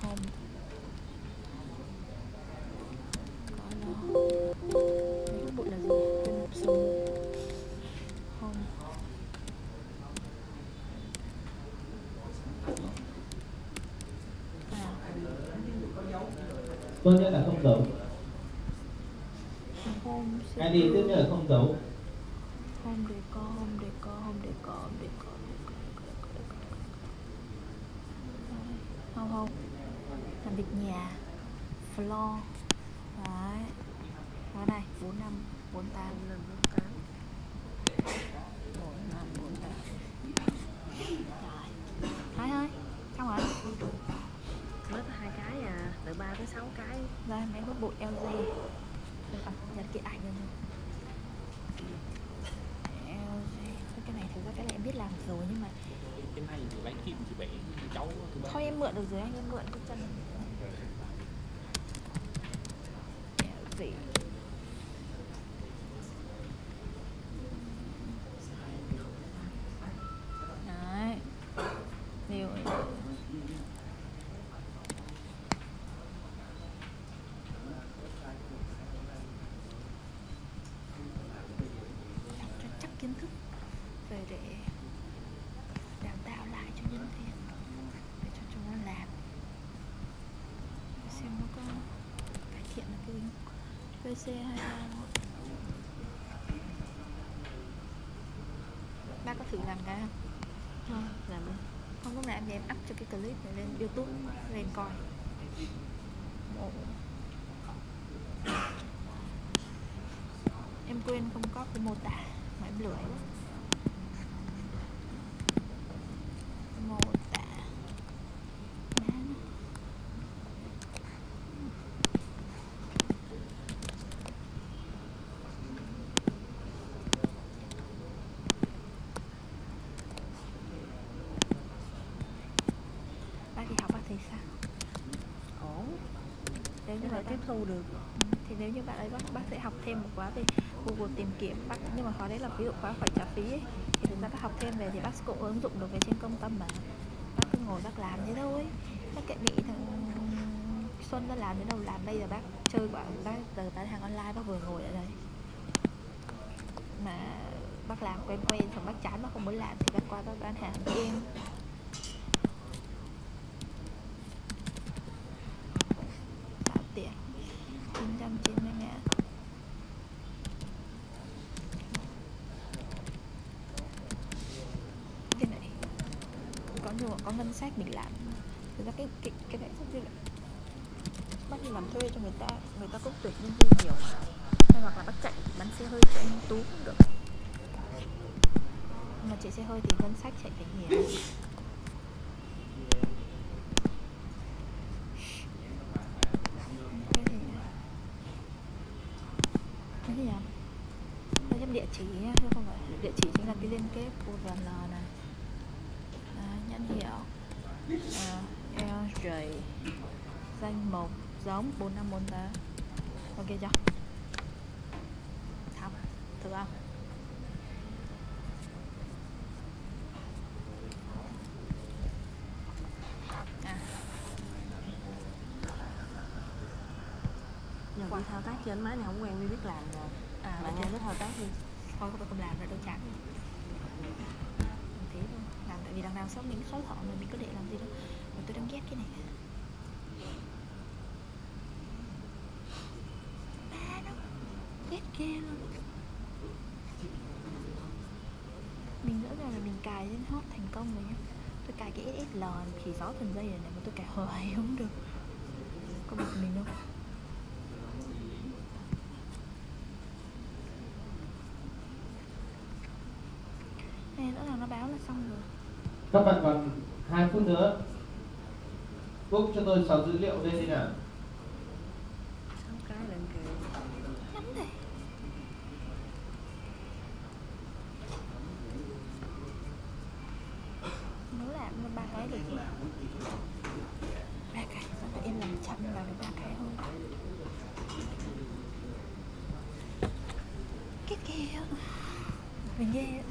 Không. Còn bụi là gì? Sông. Không. À. Tốt nhất là không giấu. Không. Ai đi tốt nhất là không giấu. Home decor, home decor, home decor, home decor, không không làm việc nhà floor đấy đó này bốn năm bốn tám lần bốn tám bốn năm bốn tám rồi thấy ơi xong rồi mới có hai cái à từ ba tới sáu cái đây mấy cái bụi lg à, nhặt cái ảnh lên cái này em biết làm rồi nhưng mà em hay chụp bánh kim chụp bể cháu thôi em mượn được rồi anh em mượn cái chân gì đấy nhiều chắc, chắc kiến thức về để đào tạo lại cho nhân viên để cho chúng nó làm xem nó có cải thiện được cái pê xê hay không. Ba có thử làm cái không? Không làm không? Không lúc nào em thì em up cho cái clip này lên YouTube lên coi. Ồ. Em quên không có cái mô tả mà em lười quá. sâu được. Thì nếu như bạn ấy bác, bác sẽ học thêm một khóa về Google tìm kiếm bác, nhưng mà khóa đấy là ví dụ khóa phải trả phí ấy. Thì thực ra bác học thêm về thì bác cũng ứng dụng được về trên công tâm mà. Bác cứ ngồi bác làm thế thôi, bác kệ bị thằng Xuân nó làm đến đâu làm. Bây giờ bác chơi quả bác giờ bán hàng online, bác vừa ngồi ở đây mà bác làm quen quen xong bác chán bác không muốn làm thì bác qua bác bán hàng với em. Tạo tiền chín trăm chín mươi ngàn. Cái này có nhiều có ngân sách mình làm. Thực ra cái cái cái này rất dễ là bác đi làm thuê cho người ta, người ta cũng tuyển nhân viên nhiều, hay hoặc là bác chạy bán xe hơi chạy Tú cũng được. Mà chạy xe hơi thì ngân sách chạy phải nhiều. Cái gì nhỉ? Cái gì nhỉ? Đây nhấp địa chỉ nhé, không phải địa chỉ chính là cái liên kết u rờ lờ này. À, nhãn hiệu à, lờ giê danh mục giống bốn năm bốn tám. Ok chưa? Thăm, thử không? Còn thao tác trên máy này không quen, mới biết làm rồi. À, bạn chơi cái thao tác đi. Thôi các bạn không làm rồi đâu chán. Thế thôi, làm tại vì đằng nào sống mình xấu thọ mà mình có để làm gì đâu. Mà tôi đang ghét cái này. Ba nó ghét ghê luôn. Mình rõ ràng là mình cài lên hot thành công rồi nhá. Tôi cài cái ét ét lờ chỉ sáu phần giây rồi này mà tôi cài hoài không được. Có bực mình đâu. Các bạn còn hai phút nữa. Cúp cho tôi sáu dữ liệu lên đi nào. Cái lần kìa. Lắm rồi. Nếu làm ba cái được chứ. ba cái, sao phải em làm chậm vào được ba cái không? Cái kia. Mình ghê á.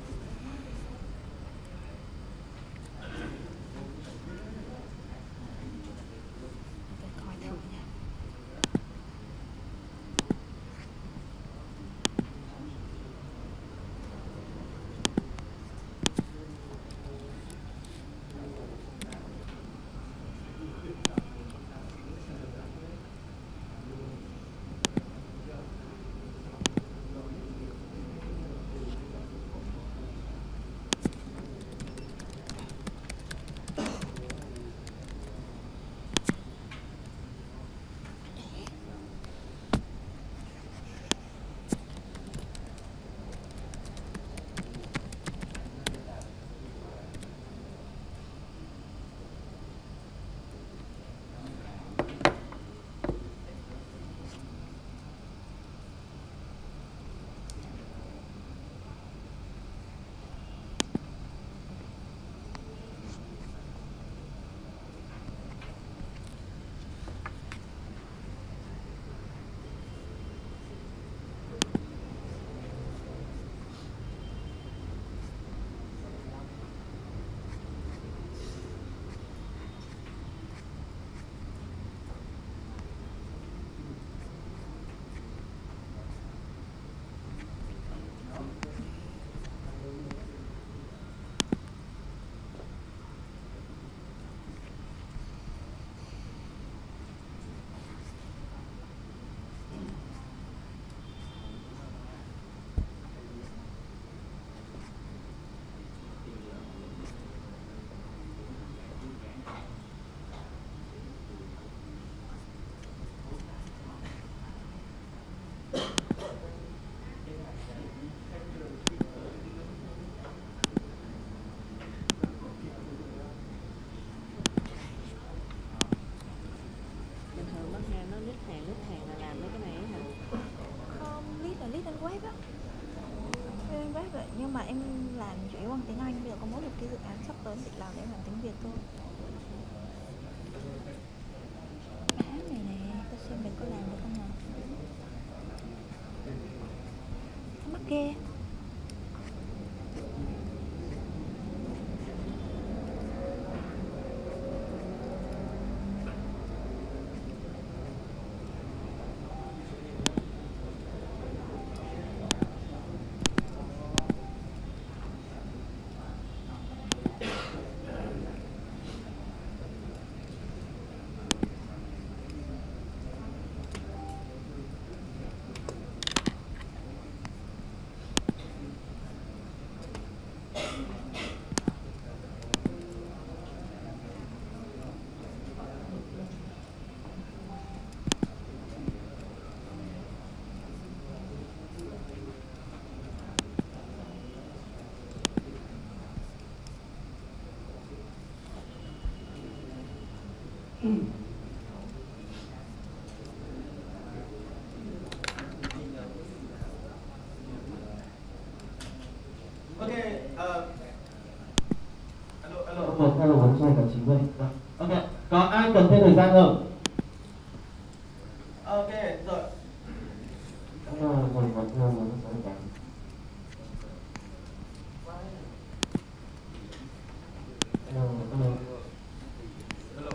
Nhưng mà em làm chủ yếu bằng tiếng Anh. Bây giờ có mỗi một cái dự án sắp tới định làm để em làm tiếng Việt thôi. Á này nè, tôi xem mình có làm được không nào. ok. Mm. Okay, uh, alo, alo, vâng, hello, vâng, chào cả chị Vân. Vâng, ok, có ai cần thêm thời gian không? Ok, rồi. Vâng, vâng, vâng, vâng, vâng, vâng. Hello, hello.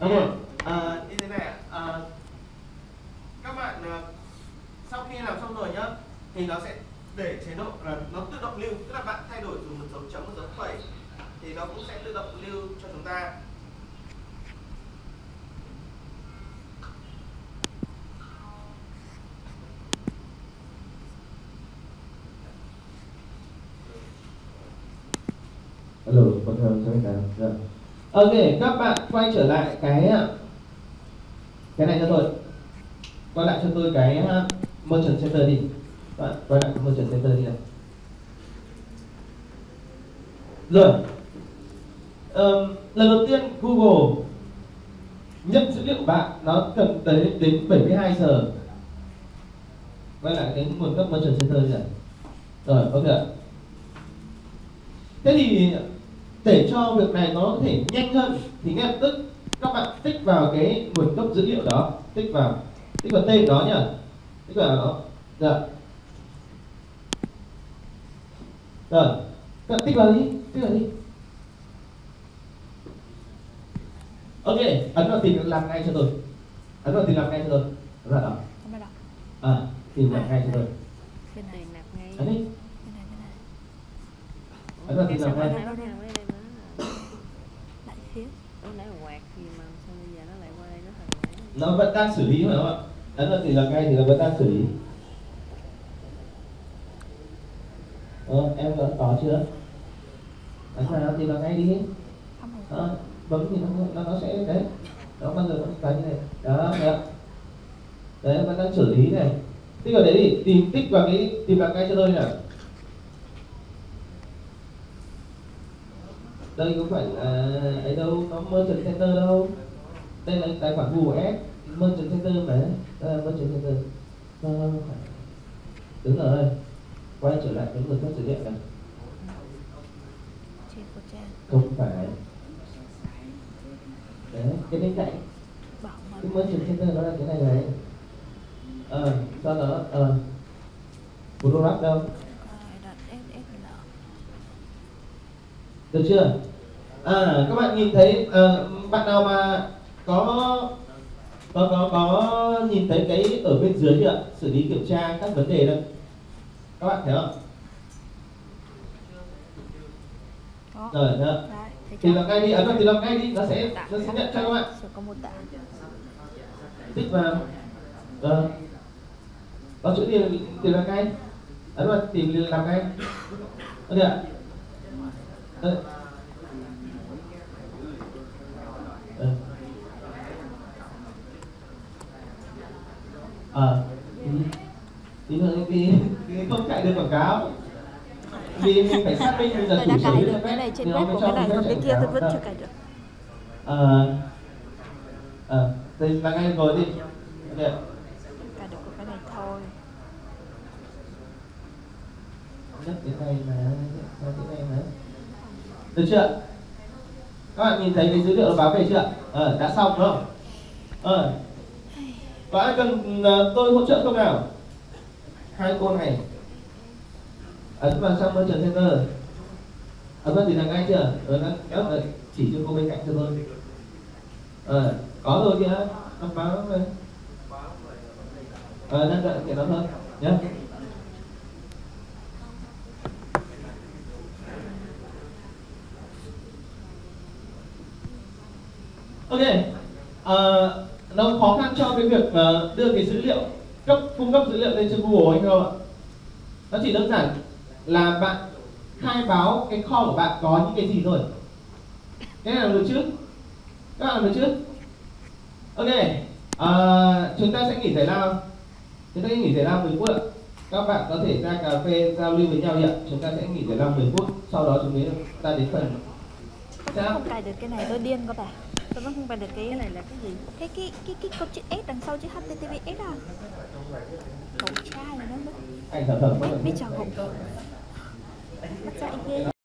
Ok, à, như thế này, à, các bạn à, sau khi làm xong rồi nhá, thì nó sẽ để chế độ là nó tự động lưu, tức là bạn thay đổi dùng một dấu chấm, một dấu phẩy thì nó cũng sẽ tự động lưu cho chúng ta. Hello, con thưa cho các bạn. Ok, các bạn quay trở lại cái cái này cho tôi. Quay lại cho tôi cái uh, Merchant Center đi. Bạn quay lại cái Merchant Center đi này. Rồi. Um, lần đầu tiên Google nhận dữ liệu của bạn nó cần tới đến bảy mươi hai giờ. Quay lại cái nguồn cấp Merchant Center đi này. Rồi, ok. Thế thì để cho việc này nó có thể nhanh hơn thì ngay lập tức các bạn tích vào cái nguồn gốc dữ liệu đó, tích vào tích vào tên đó nhỉ, tích vào đó, dạ, rồi, các tích vào đi, tích vào đi, ok, ấn vào tìm làm ngay cho tôi, ấn vào tìm làm ngay cho tôi, rồi đó, à, tìm làm ngay cho tôi, ấn đi, ấn vào tìm làm ngay. Nó vẫn đang xử lý phải không ạ? Ấn vào thì là ngay thì nó vẫn đang xử lý. Ờ, em vẫn có chưa? Ấn vào thì là ngay đi. À, bấm thì nó, nó sẽ đấy. Nó bao giờ nó cái như này. Đó, đấy. Đấy vẫn đang xử lý này. Tích vào đấy đi, tìm tích vào cái tìm vào ngay cho tôi nào. Đây có phải là ấy đâu, có Merchant Center đâu. Đây là tài khoản Google Ads, Merchant Center mà. Đây là Merchant Center. Đúng rồi, quay trở lại cái nguồn gốc dữ liệu này. Không phải. Đấy, cái bên cạnh. Cái Merchant Center nó là cái này này. Ờ, à, sau đó, ờ à. Product đâu? Được chưa? À, các bạn nhìn thấy, à, bạn nào mà có có có có nhìn thấy cái ở bên dưới chưa? Xử lý kiểm tra các vấn đề đâu. Các bạn thấy không? Rồi, được. Thì làm ngay đi, ấn vào thì làm ngay đi, nó sẽ nó sẽ nhận cho các bạn. Tích vào. Rồi. Có chữ gì thì làm ngay. Ấn vào tìm làm ngay. Được ạ? Ê. Ê. À, tí nữa thì không chạy được quảng cáo vì mình phải xác minh bây giờ chủ sở hữu cái này trên web của cái này còn cái kia tôi vẫn chưa cài được. Ờ, ờ, thì là ngay ngồi đi. Ok. Cài được của cái này thôi. chất cái này là cái này là được chưa? Các bạn nhìn thấy cái dữ liệu báo về chưa? Ờ, đã xong đúng không? Ờ, có ai cần tôi hỗ trợ không nào? Hai cô này ấn vào sang Merchant Center, ấn vào thì thằng ngay chưa? Ờ, đã kéo chỉ cho cô bên cạnh cho tôi. Ờ, có rồi kìa, đọc báo rồi. Ờ, đang đợi kiểu đó thôi nhé. Ok, à, nó khó khăn cho cái việc uh, đưa cái dữ liệu, cấp cung cấp dữ liệu lên trên Google hay không ạ? Nó chỉ đơn giản là bạn khai báo cái kho của bạn có những cái gì rồi. Thế nào được chứ? Các bạn được chứ? Ok, à, chúng ta sẽ nghỉ giải lao. Chúng ta sẽ nghỉ giải lao mười phút ạ. Các bạn có thể ra cà phê giao lưu với nhau ạ. Chúng ta sẽ nghỉ giải lao mười phút. Sau đó chúng ta đến phần. Tôi không cài được cái này, tôi điên các bạn. Tôi vẫn không cài được cái... cái này là cái gì? Cái cái cái cái câu chữ S đằng sau chữ H T T P S à? Cậu trai nó mất. Anh thở thở mất. Biết chờ hộp. Mất dạy ghê.